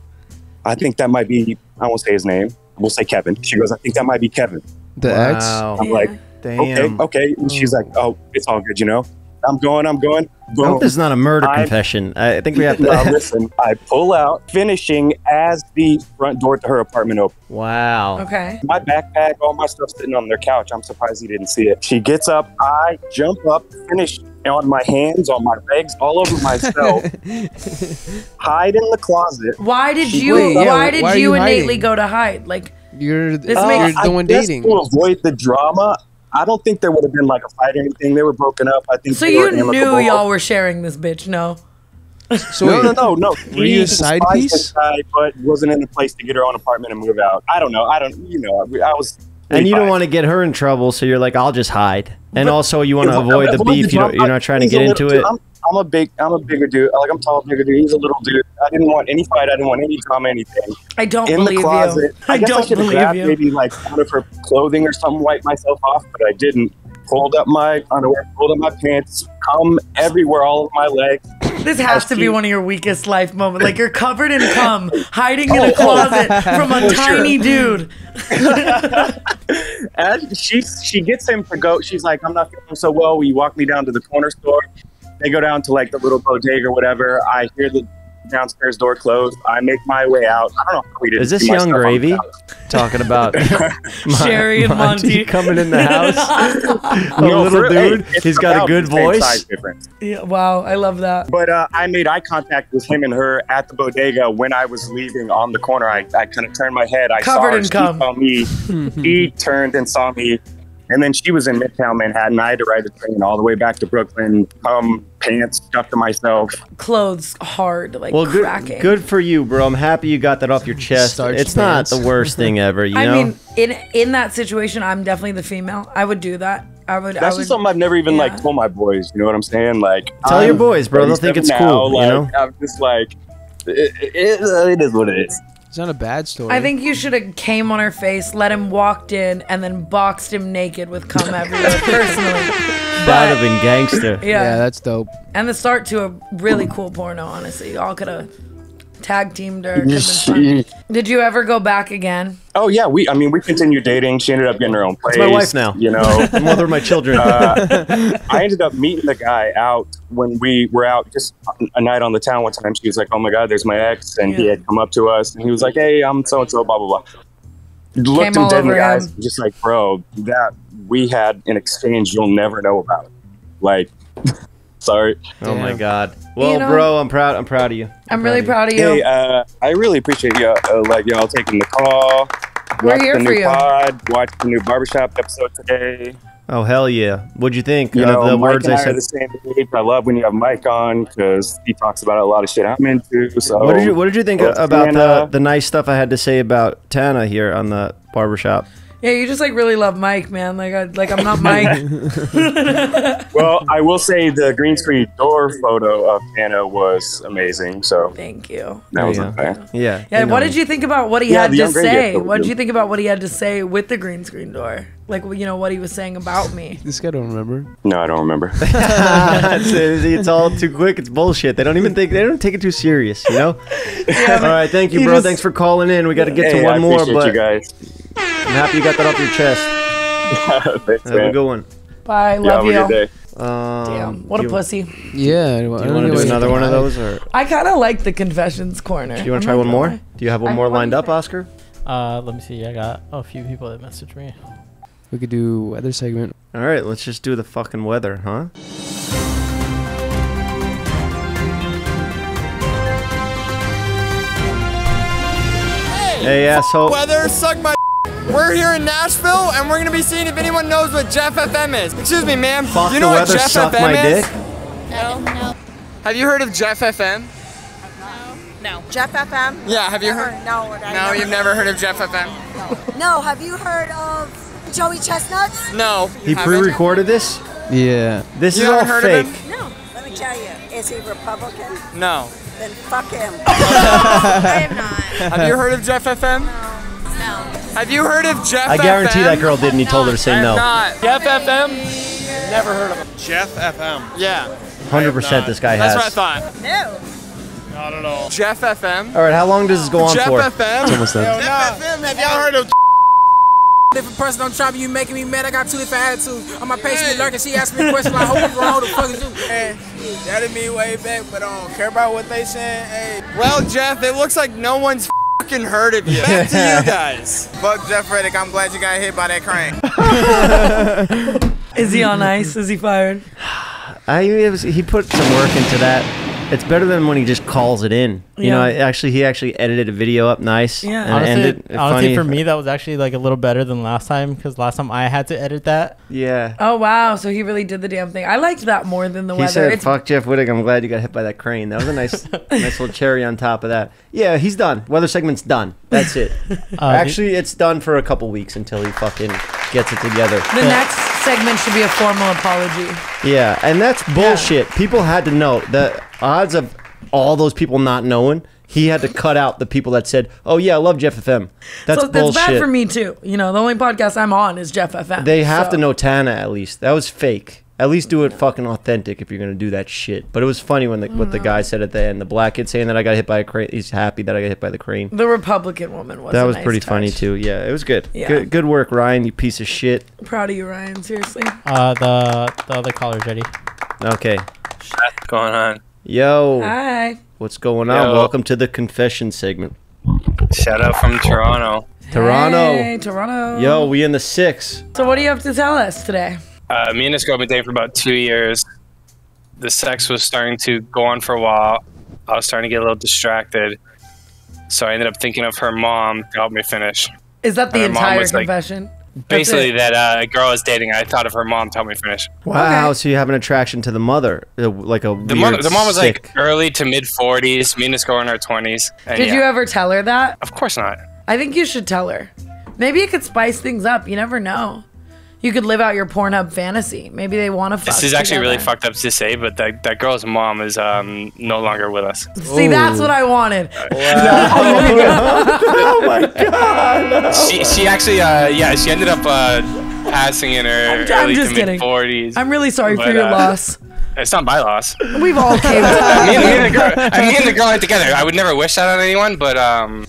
I think that might be, I won't say his name, we'll say Kevin. She goes, I think that might be Kevin. The ex? I'm like, damn. Okay. And she's like, oh, it's all good, you know? I'm going. Boom. I hope this is not a murder confession. I think we have to. Listen, I pull out, finishing as the front door to her apartment opens. Wow. Okay. My backpack, all my stuff sitting on their couch. I'm surprised he didn't see it. She gets up. I jump up, finish on my hands, on my legs, all over myself. Hide in the closet. Why did you innately go to hide? Like, you're the one dating. To avoid the drama. I don't think there would have been like a fight or anything. They were broken up. I think. So you knew y'all were sharing this bitch, no? So no. Were you a side piece? Guy, but wasn't in a place to get her own apartment and move out. I don't know. You know, I was. And you don't want to get her in trouble, so you're like, I'll just hide. And also, you want to avoid the beef. You're not trying to get into it. I'm a bigger dude. Like, I'm tall, bigger dude. He's a little dude. I didn't want any fight. I didn't want any drama, anything. I don't believe you. I guess I should have grabbed maybe like out of her clothing or something, wipe myself off, but I didn't. Pulled up my underwear, pulled up my pants, cum everywhere, all of my legs. This has to be one of your weakest life moments. Like, you're covered in cum, hiding in a closet from a tiny dude. And she gets him to go. She's like, I'm not feeling so well. Will you walk me down to the corner store? They go down to like the little bodega or whatever. I hear the downstairs door closed. I make my way out. I don't know if we did. Is this Young Gravy talking about Sherry and Monty coming in the house? Little dude. He's got a good voice. Yeah, wow, I love that. But I made eye contact with him and her at the bodega when I was leaving on the corner. I kind of turned my head. I saw me. He turned and saw me. And then she was in Midtown Manhattan. I had to ride the train all the way back to Brooklyn. Pants stuck to myself. Clothes hard, like cracking. Good for you, bro. I'm happy you got that off your chest. It's not the worst thing ever, you know? I mean, in that situation, I'm definitely the female. I would do that. That's just something I've never even like told my boys. You know what I'm saying? Like, tell your boys, bro. They'll think it's cool. Like, you know? I'm just like, it is what it is. It's not a bad story. I think you should have came on her face, let him walked in, and then boxed him naked with cum everywhere, personally. That would have been gangster. Yeah, that's dope. And the start to a really cool porno, honestly. Y'all could have tag teamed her. Did you ever go back again? Oh, yeah. We continued dating. She ended up getting her own place. It's my wife now. You know, mother of my children. I ended up meeting the guy out when we were out just a night on the town one time. She was like, oh, my God, there's my ex. And he had come up to us. And he was like, hey, I'm so-and-so, blah, blah, blah. Looked him dead in the eyes. Just like, bro, that we had an exchange you'll never know about. Like, Sorry. Damn. Oh my God. Well, you know, bro, I'm proud of you. I'm really proud of you. Hey, I really appreciate you, like y'all taking the call. We're here for you. Watched the new barbershop episode today. Oh hell yeah! What'd you think? You know, the Mike words and I said. Are the same page. I love when you have Mike on because he talks about a lot of shit I'm into. So what did you think about the nice stuff I had to say about Tana here on the barbershop? Yeah, you just like really love Mike, man. Like, I'm not Mike. Well, I will say the green screen door photo of Tana was amazing. So thank you. That was okay. Yeah. Yeah. What did you think about what he had to say? What did you think about what he had to say with the green screen door? Like, you know, what he was saying about me. This guy don't remember. No, I don't remember. It's all too quick. It's bullshit. They don't even think. They don't take it too serious. You know. Yeah, all right. Thank you, bro. Thanks for calling in. We got to get to one more. But you guys. I'm happy you got that off your chest. Thanks, man. Have a good one. Bye. Love you. Damn, what a pussy. Yeah. Do you want to do another one of those? Or? I kind of like the confessions corner. Do you want to try one more? Do you have one more lined up, Oscar? Let me see. I got a few people that messaged me. We could do weather segment. All right, let's just do the fucking weather, huh? Hey asshole. Weather, suck my. We're here in Nashville, and we're gonna be seeing if anyone knows what Jeff FM is. Excuse me, ma'am. Do you know what Jeff FM is? No. Have you heard of Jeff FM? No. Jeff FM? Yeah. Have you heard? No. You've never heard of Jeff FM? No. No. Have you heard of Joey Chestnuts? No. He pre-recorded this? Yeah. This is all fake. No. Let me tell you. Is he Republican? No. Then fuck him. No, I am not. Have you heard of Jeff FM? No. Have you heard of Jeff FM? I guarantee that girl didn't. He told her to say no. Jeff FM? Never heard of him. Jeff FM? Yeah. 100% this guy has. That's what I thought. No. Not at all. Jeff FM? All right, how long does this go on for? Jeff FM? It's almost done. Jeff FM, have y'all heard of different person on top of you making me mad? I got two different attitudes. On my patient lurking, she asked me a question. I hope you wrong. The fuck is you? And that is me way back, but I don't care about what they saying. Hey. Well, Jeff, it looks like no one's fucking heard of you. Back to you guys. Fuck Jeff Reddick. I'm glad you got hit by that crane. Is he on ice? Is he fired? He put some work into that. It's better than when he just calls it in. You know, he actually edited a video up nice. Yeah. And honestly, for me, that was actually like a little better than last time because last time I had to edit that. Yeah. Oh, wow. So he really did the damn thing. I liked that more than the weather. He said, fuck Jeff Whittick, I'm glad you got hit by that crane. That was a nice, nice little cherry on top of that. Yeah, he's done. Weather segment's done. That's it. Actually, it's done for a couple weeks until he fucking gets it together. The next segment should be a formal apology. Yeah, and that's bullshit. Yeah. People had to know. The odds of all those people not knowing, he had to cut out the people that said, oh yeah, I love Jeff FM. That's bullshit. That's bad for me too. You know, the only podcast I'm on is Jeff FM. They have to know Tana at least. That was fake. At least do it fucking authentic if you're going to do that shit. But it was funny when what the guy said at the end. The black kid saying that I got hit by a crane. He's happy that I got hit by the crane. The Republican woman was That was pretty funny, too. Yeah, it was good. Yeah. Good work, Ryan, you piece of shit. I'm proud of you, Ryan, seriously. The other caller's ready. Okay. What's going on? Yo. Hi. What's going on? Welcome to the confession segment. Shout out from Toronto. Hey, Toronto. Yo, we in the 6. So what do you have to tell us today? Me and this girl have been dating for about 2 years. The sex was starting to go on for a while. I was starting to get a little distracted. So I ended up thinking of her mom to help me finish. Is that the entire confession? Like, basically that girl I was dating, I thought of her mom to help me finish. Wow, okay. So you have an attraction to the mother. Like a the mom was like early to mid 40s, me and this girl in her 20s. Did you ever tell her that? Of course not. I think you should tell her. Maybe it could spice things up. You never know. You could live out your Pornhub fantasy. Maybe they want to fuck together. This is actually really fucked up to say, but that girl's mom is no longer with us. See, that's what I wanted. Wow. Oh my God. She actually, she ended up passing in her early to mid-40s. I'm really sorry for your loss. It's not my loss. We've all came together. Me and the girl aren't together. I would never wish that on anyone, but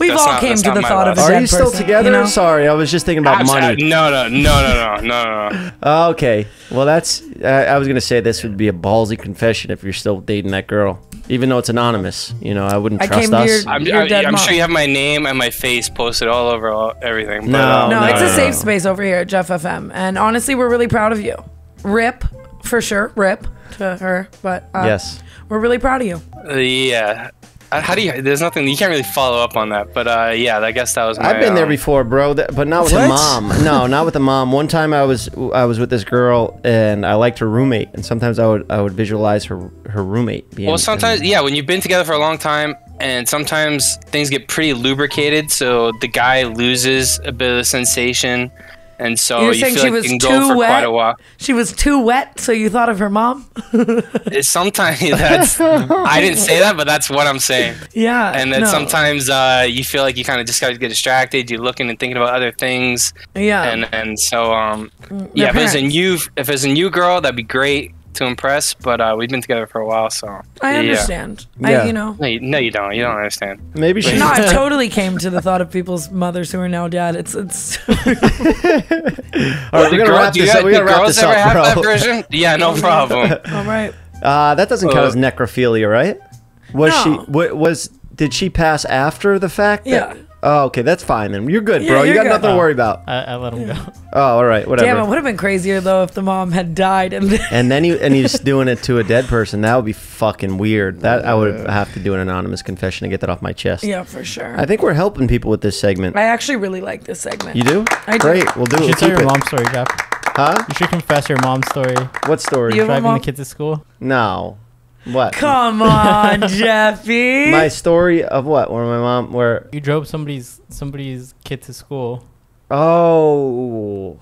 we've all came to the thought of a dead person. Are you still together? You know? Sorry, I was just thinking about money. No. Okay. Well, that's. I was gonna say this would be a ballsy confession if you're still dating that girl, even though it's anonymous. You know, I wouldn't trust us. I'm sure you have my name and my face posted all over everything. But, no, it's a safe space over here at Jeff FM, and honestly, we're really proud of you. Rip. for sure. RIP to her, but yes, we're really proud of you. Yeah. How do you? There's nothing. You can't really follow up on that. But yeah, I guess that was. I've been there before, bro. But not with a mom. No, not with a mom. One time I was with this girl and I liked her roommate, and sometimes I would visualize her roommate being. Well, sometimes yeah, when you've been together for a long time, and sometimes things get pretty lubricated, so the guy loses a bit of the sensation, and so you feel like you can go for quite a while. She was too wet, so you thought of her mom? Sometimes that's... I didn't say that, but that's what I'm saying. Yeah, and then sometimes you feel like you kind of just got to get distracted. You're looking and thinking about other things. Yeah. And so, yeah, if it's a new girl, that'd be great to impress, but we've been together for a while, so I understand. Yeah. You know, no, you don't. You don't understand. Maybe she. No, I totally came to the thought of people's mothers who are now dead. It's. All right, we're gonna wrap this up. We gotta wrap this up, bro. That version? Yeah, no problem. All right. That doesn't count as necrophilia, right? Did she pass after the fact? Yeah. Oh, okay, that's fine then. You're good, bro. Yeah, you got nothing to worry about. I let him go. Oh, all right, whatever. Damn, it would have been crazier though if the mom had died and then he's doing it to a dead person. That would be fucking weird. That I would have to do an anonymous confession to get that off my chest. Yeah, for sure. I think we're helping people with this segment. I actually really like this segment. You do? I do. Great, we'll do it. You should tell your mom's story, Jeff. Huh? You should confess your mom's story. What story? Driving the kids to school? No. What? Come on, Jeffy. My story of what? Where you drove somebody's kid to school. Oh.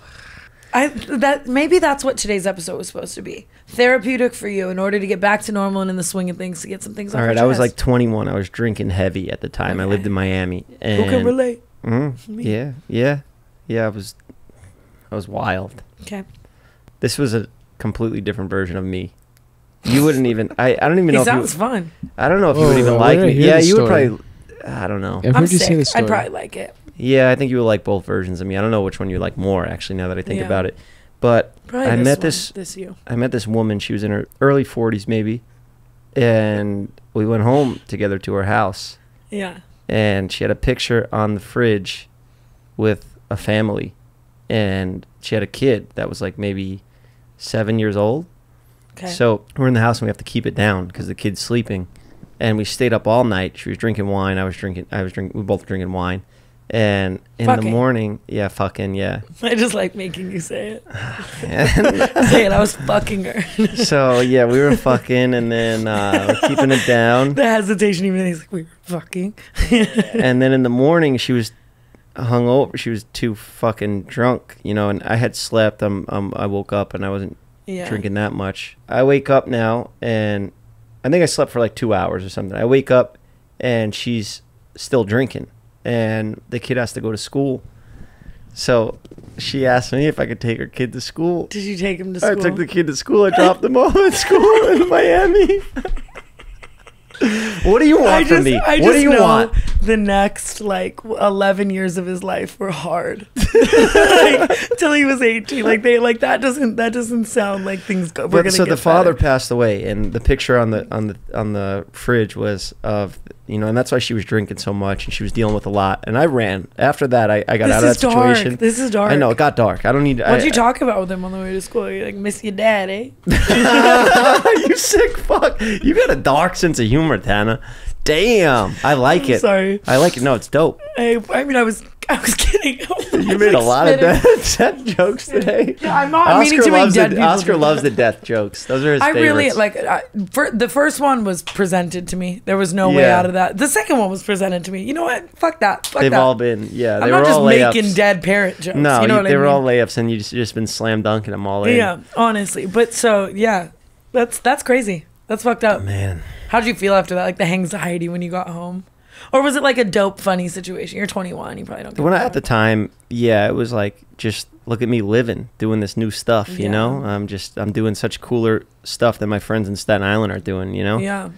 Maybe that's what today's episode was supposed to be. Therapeutic for you in order to get back to normal and in the swing of things to get some things off your chest. All right, I was like 21. I was drinking heavy at the time. Okay. I lived in Miami. And who can relate? Yeah, I was wild. Okay. This was a completely different version of me. You wouldn't even. I don't even know. It sounds fun. I don't know if you would even like it. Yeah, you would probably. I don't know. I'm sick. I'd probably like it. Yeah, I think you would like both versions of me. I don't know which one you like more. Actually, now that I think about it, but I met this woman. She was in her early 40s, maybe, and we went home together to her house. Yeah. And she had a picture on the fridge with a family, and she had a kid that was like maybe 7 years old. Okay. So we're in the house and we have to keep it down because the kid's sleeping, and we stayed up all night. She was drinking wine. We were both drinking wine, and in the morning, I just like making you say it. Say it. I was fucking her. So yeah, we were fucking, and then keeping it down. The hesitation, even he's like, we were fucking. And then in the morning, she was hungover. She was too fucking drunk, you know. And I had slept. I woke up and I wasn't. Yeah. Drinking that much. I wake up now and I think I slept for like 2 hours or something. I wake up and she's still drinking and the kid has to go to school. So she asked me if I could take her kid to school. Did you take him to school? I took the kid to school. I dropped them all at school in Miami. What do you want from me? What do you want? The next like 11 years of his life were hard. Till he was 18. That doesn't sound like things go. So the father passed away, and the picture on the fridge was of, you know, and that's why she was drinking so much and she was dealing with a lot. And I ran after that. I got out of that situation. This is dark. I know it got dark. I don't need. What'd you talk about with him on the way to school? You're like, miss your dad, eh? You sick fuck. You got a dark sense of humor. Tana. Damn, I like it. Sorry, I like it. No, it's dope. I mean, I was kidding. You made like a lot of death jokes today. Yeah, I'm not meaning to make dead people. Oscar loves the death jokes. Those are his favorites. The first one was presented to me. There was no way out of that. The second one was presented to me. You know what? Fuck that. Fuck They've all been. Yeah, they were all layups. I'm not just making dead parent jokes. No, you know what I mean? All layups, and you just been slam dunking them all in. Yeah, honestly. But so yeah, that's crazy. That's fucked up. Man. How did you feel after that? Like the anxiety when you got home? Or was it like a dope, funny situation? You're 21. You probably don't get it. At the time, yeah, it was like, just look at me living, doing this new stuff, you know? I'm doing such cooler stuff than my friends in Staten Island are doing, you know? Yeah.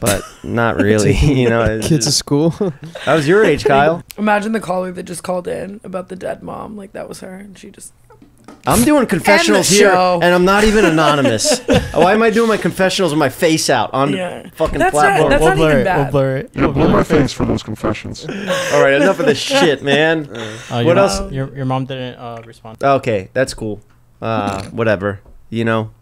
But not really, you know? Kids at school? I was your age, Kyle. Imagine the caller that just called in about the dead mom. Like that was her, and she just... I'm doing confessionals here, and I'm not even anonymous. Why am I doing my confessionals with my face out on the fucking platform? That's not even bad. We'll blur it. Yeah, blur my face for those confessions. All right, enough of this shit, man. What else? Your mom didn't respond. Okay, that's cool. Whatever, you know.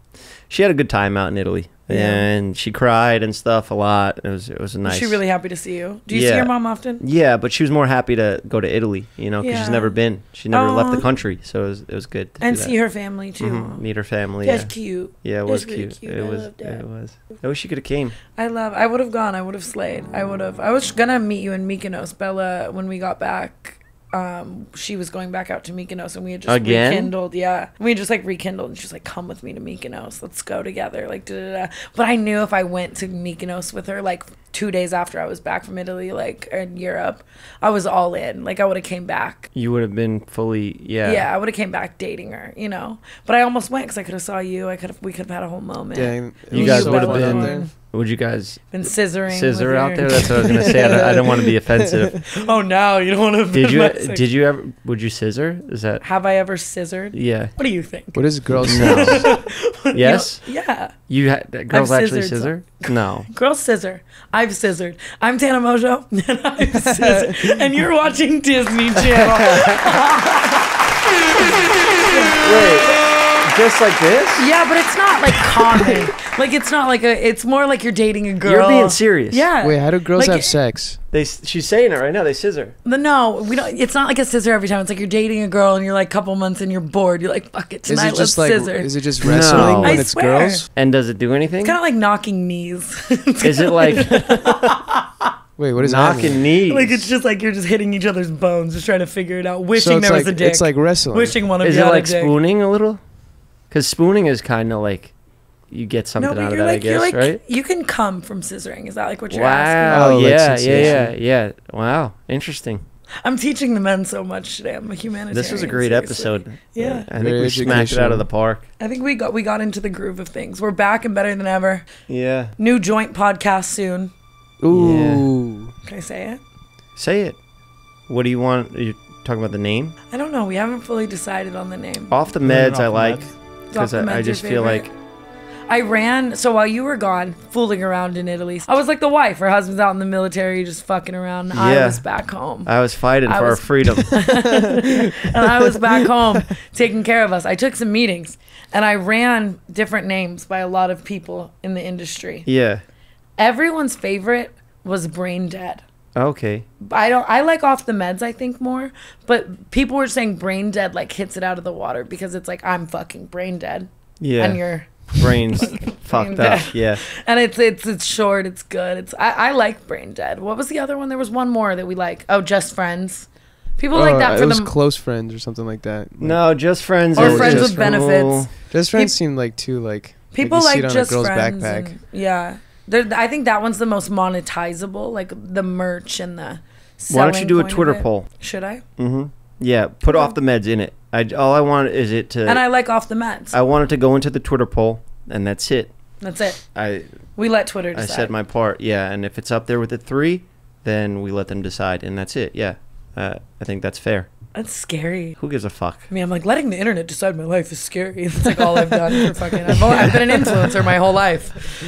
she had a good time out in Italy. Yeah. And she cried and stuff a lot. It was nice. Was she really happy to see you? Do you see your mom often? Yeah, but she was more happy to go to Italy, you know, because she's never been. She never left the country, so it was good to see her family too. Mm-hmm. Meet her family. That's cute. Yeah, it was really cute. It was. I wish you could have came. I would have gone. I would have slayed. I was gonna meet you in Mykonos, Bella. When we got back, she was going back out to Mykonos, and we had just rekindled. Yeah, we just like rekindled, and she's like, "Come with me to Mykonos. Let's go together." Like, da da da. But I knew if I went to Mykonos with her, like 2 days after I was back from Italy, like in Europe, I was all in. Like, I would have came back. You would have been fully, I would have came back dating her, you know. But I almost went because I could have saw you. we could have had a whole moment. Dang, you guys would have been there. Would you guys been scissor out there? That's what I was gonna say. I don't want to be offensive. Oh no, you don't want to. Did you ever? Would you scissor? Is that? Have I ever scissored? Yeah. What do you think? What is girls? No. Yes. You know, yeah. You girls actually scissor? No. Girls scissor. I've scissored. I'm Tana Mongeau, and I've scissored. And you're watching Disney Channel. Wait. Just like this? Yeah, but it's not like common. Like, it's not like it's more like you're dating a girl. You're being serious. Yeah. Wait, how do girls have sex? She's saying it right now. They scissor. No, we don't. It's not like a scissor every time. It's like you're dating a girl and you're like a couple months and you're bored. You're like, fuck it, tonight let's scissor. Is it just wrestling when it's girls? And does it do anything? It's kind of like knocking knees. Is it like? Wait, what is knocking knees? Like, it's just like you're just hitting each other's bones, just trying to figure it out, wishing there was a dick. It's like wrestling. Wishing one of you had a dick. Is it like spooning a little? Because spooning is kind of like you get something out of that, like, I guess, right? You can come from scissoring. Is that like what you're asking? Oh, yeah. Wow, interesting. I'm teaching the men so much today. I'm a humanitarian. This was a great episode. Yeah. I think we smacked it out of the park. I think we got into the groove of things. We're back and better than ever. Yeah. New joint podcast soon. Ooh. Yeah. Can I say it? Say it. What do you want? Are you talking about the name? I don't know. We haven't fully decided on the name. Off the Meds, I like. Because I just feel like I ran. So while you were gone, fooling around in Italy, I was like the wife. Her husband's out in the military, just fucking around. And I was back home. I was fighting for our freedom. And I was back home taking care of us. I took some meetings, and I ran different names by a lot of people in the industry. Yeah. Everyone's favorite was Brain Dead. Okay. I like Off the Meds, I think, more, but people were saying Brain Dead like hits it out of the water because it's like, I'm fucking brain dead. Yeah. And your brain's fucked up. Yeah. And it's short, it's good. I like Brain Dead. What was the other one? There was one more that we like. Oh, Just Friends. People like that for them. Close Friends or something like that. Like, no, Just Friends or Friends with Benefits. Just Friends seemed like too like people like on Just a girl's Friends backpack. Yeah. I think that one's the most monetizable, like the merch and the selling. Why don't you do a Twitter poll? Should I? Mm-hmm. Yeah, put Off the Meds in it. All I want is it to... And I like Off the Meds. I want it to go into the Twitter poll, and that's it. That's it. We let Twitter decide. I said my part, yeah. And if it's up there with the 3, then we let them decide, and that's it, yeah. I think that's fair. That's scary. Who gives a fuck? I mean, I'm like, letting the internet decide my life is scary. That's like all I've done for fucking... I've been an influencer my whole life.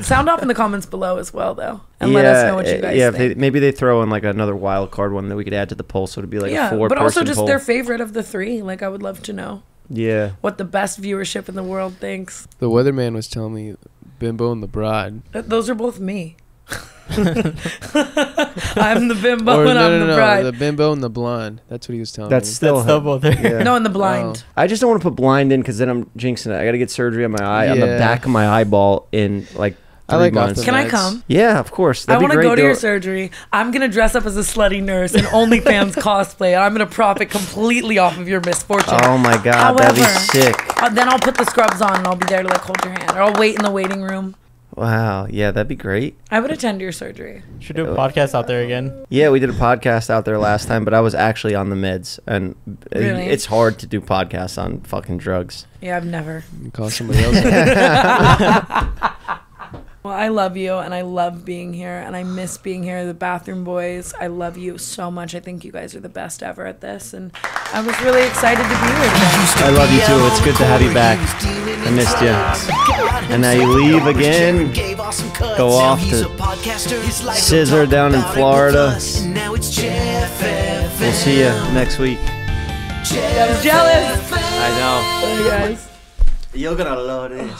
Sound off in the comments below as well, though, and let us know what you guys think. Maybe they throw in like another wild card one that we could add to the poll, so it'd be like a 4-person but also just poll. Their favorite of the 3. Like, I would love to know. Yeah. What the best viewership in the world thinks. The weatherman was telling me Bimbo and the Broad. Those are both me. I'm the bimbo and I'm the bride. The bimbo and the blonde. That's what he was telling me. That's still both. Yeah. No, and the blind. Oh. I just don't want to put blind in because then I'm jinxing it. I got to get surgery on my eye, on the back of my eyeball in like 3 months. Can I come? Yeah, of course. That'd I want to go to your surgery. I'm going to dress up as a slutty nurse and OnlyFans cosplay. And I'm going to profit completely off of your misfortune. Oh my God, that'd be sick. Then I'll put the scrubs on and I'll be there to like hold your hand. Or I'll wait in the waiting room. Wow, yeah, that'd be great. I would attend your surgery. Should do a podcast out there again. Yeah, we did a podcast out there last time, but I was actually on the meds, and really? It's hard to do podcasts on fucking drugs. Yeah, I've never. You call somebody else. Well, I love you, and I love being here, and I miss being here. The Bathroom Boys, I love you so much. I think you guys are the best ever at this, and I was really excited to be with you. I love you too. It's good to have you back. I missed you. And now you leave again. Go off to scissor down in Florida. We'll see you next week. I'm jealous. I know. Bye, guys. You're gonna love this.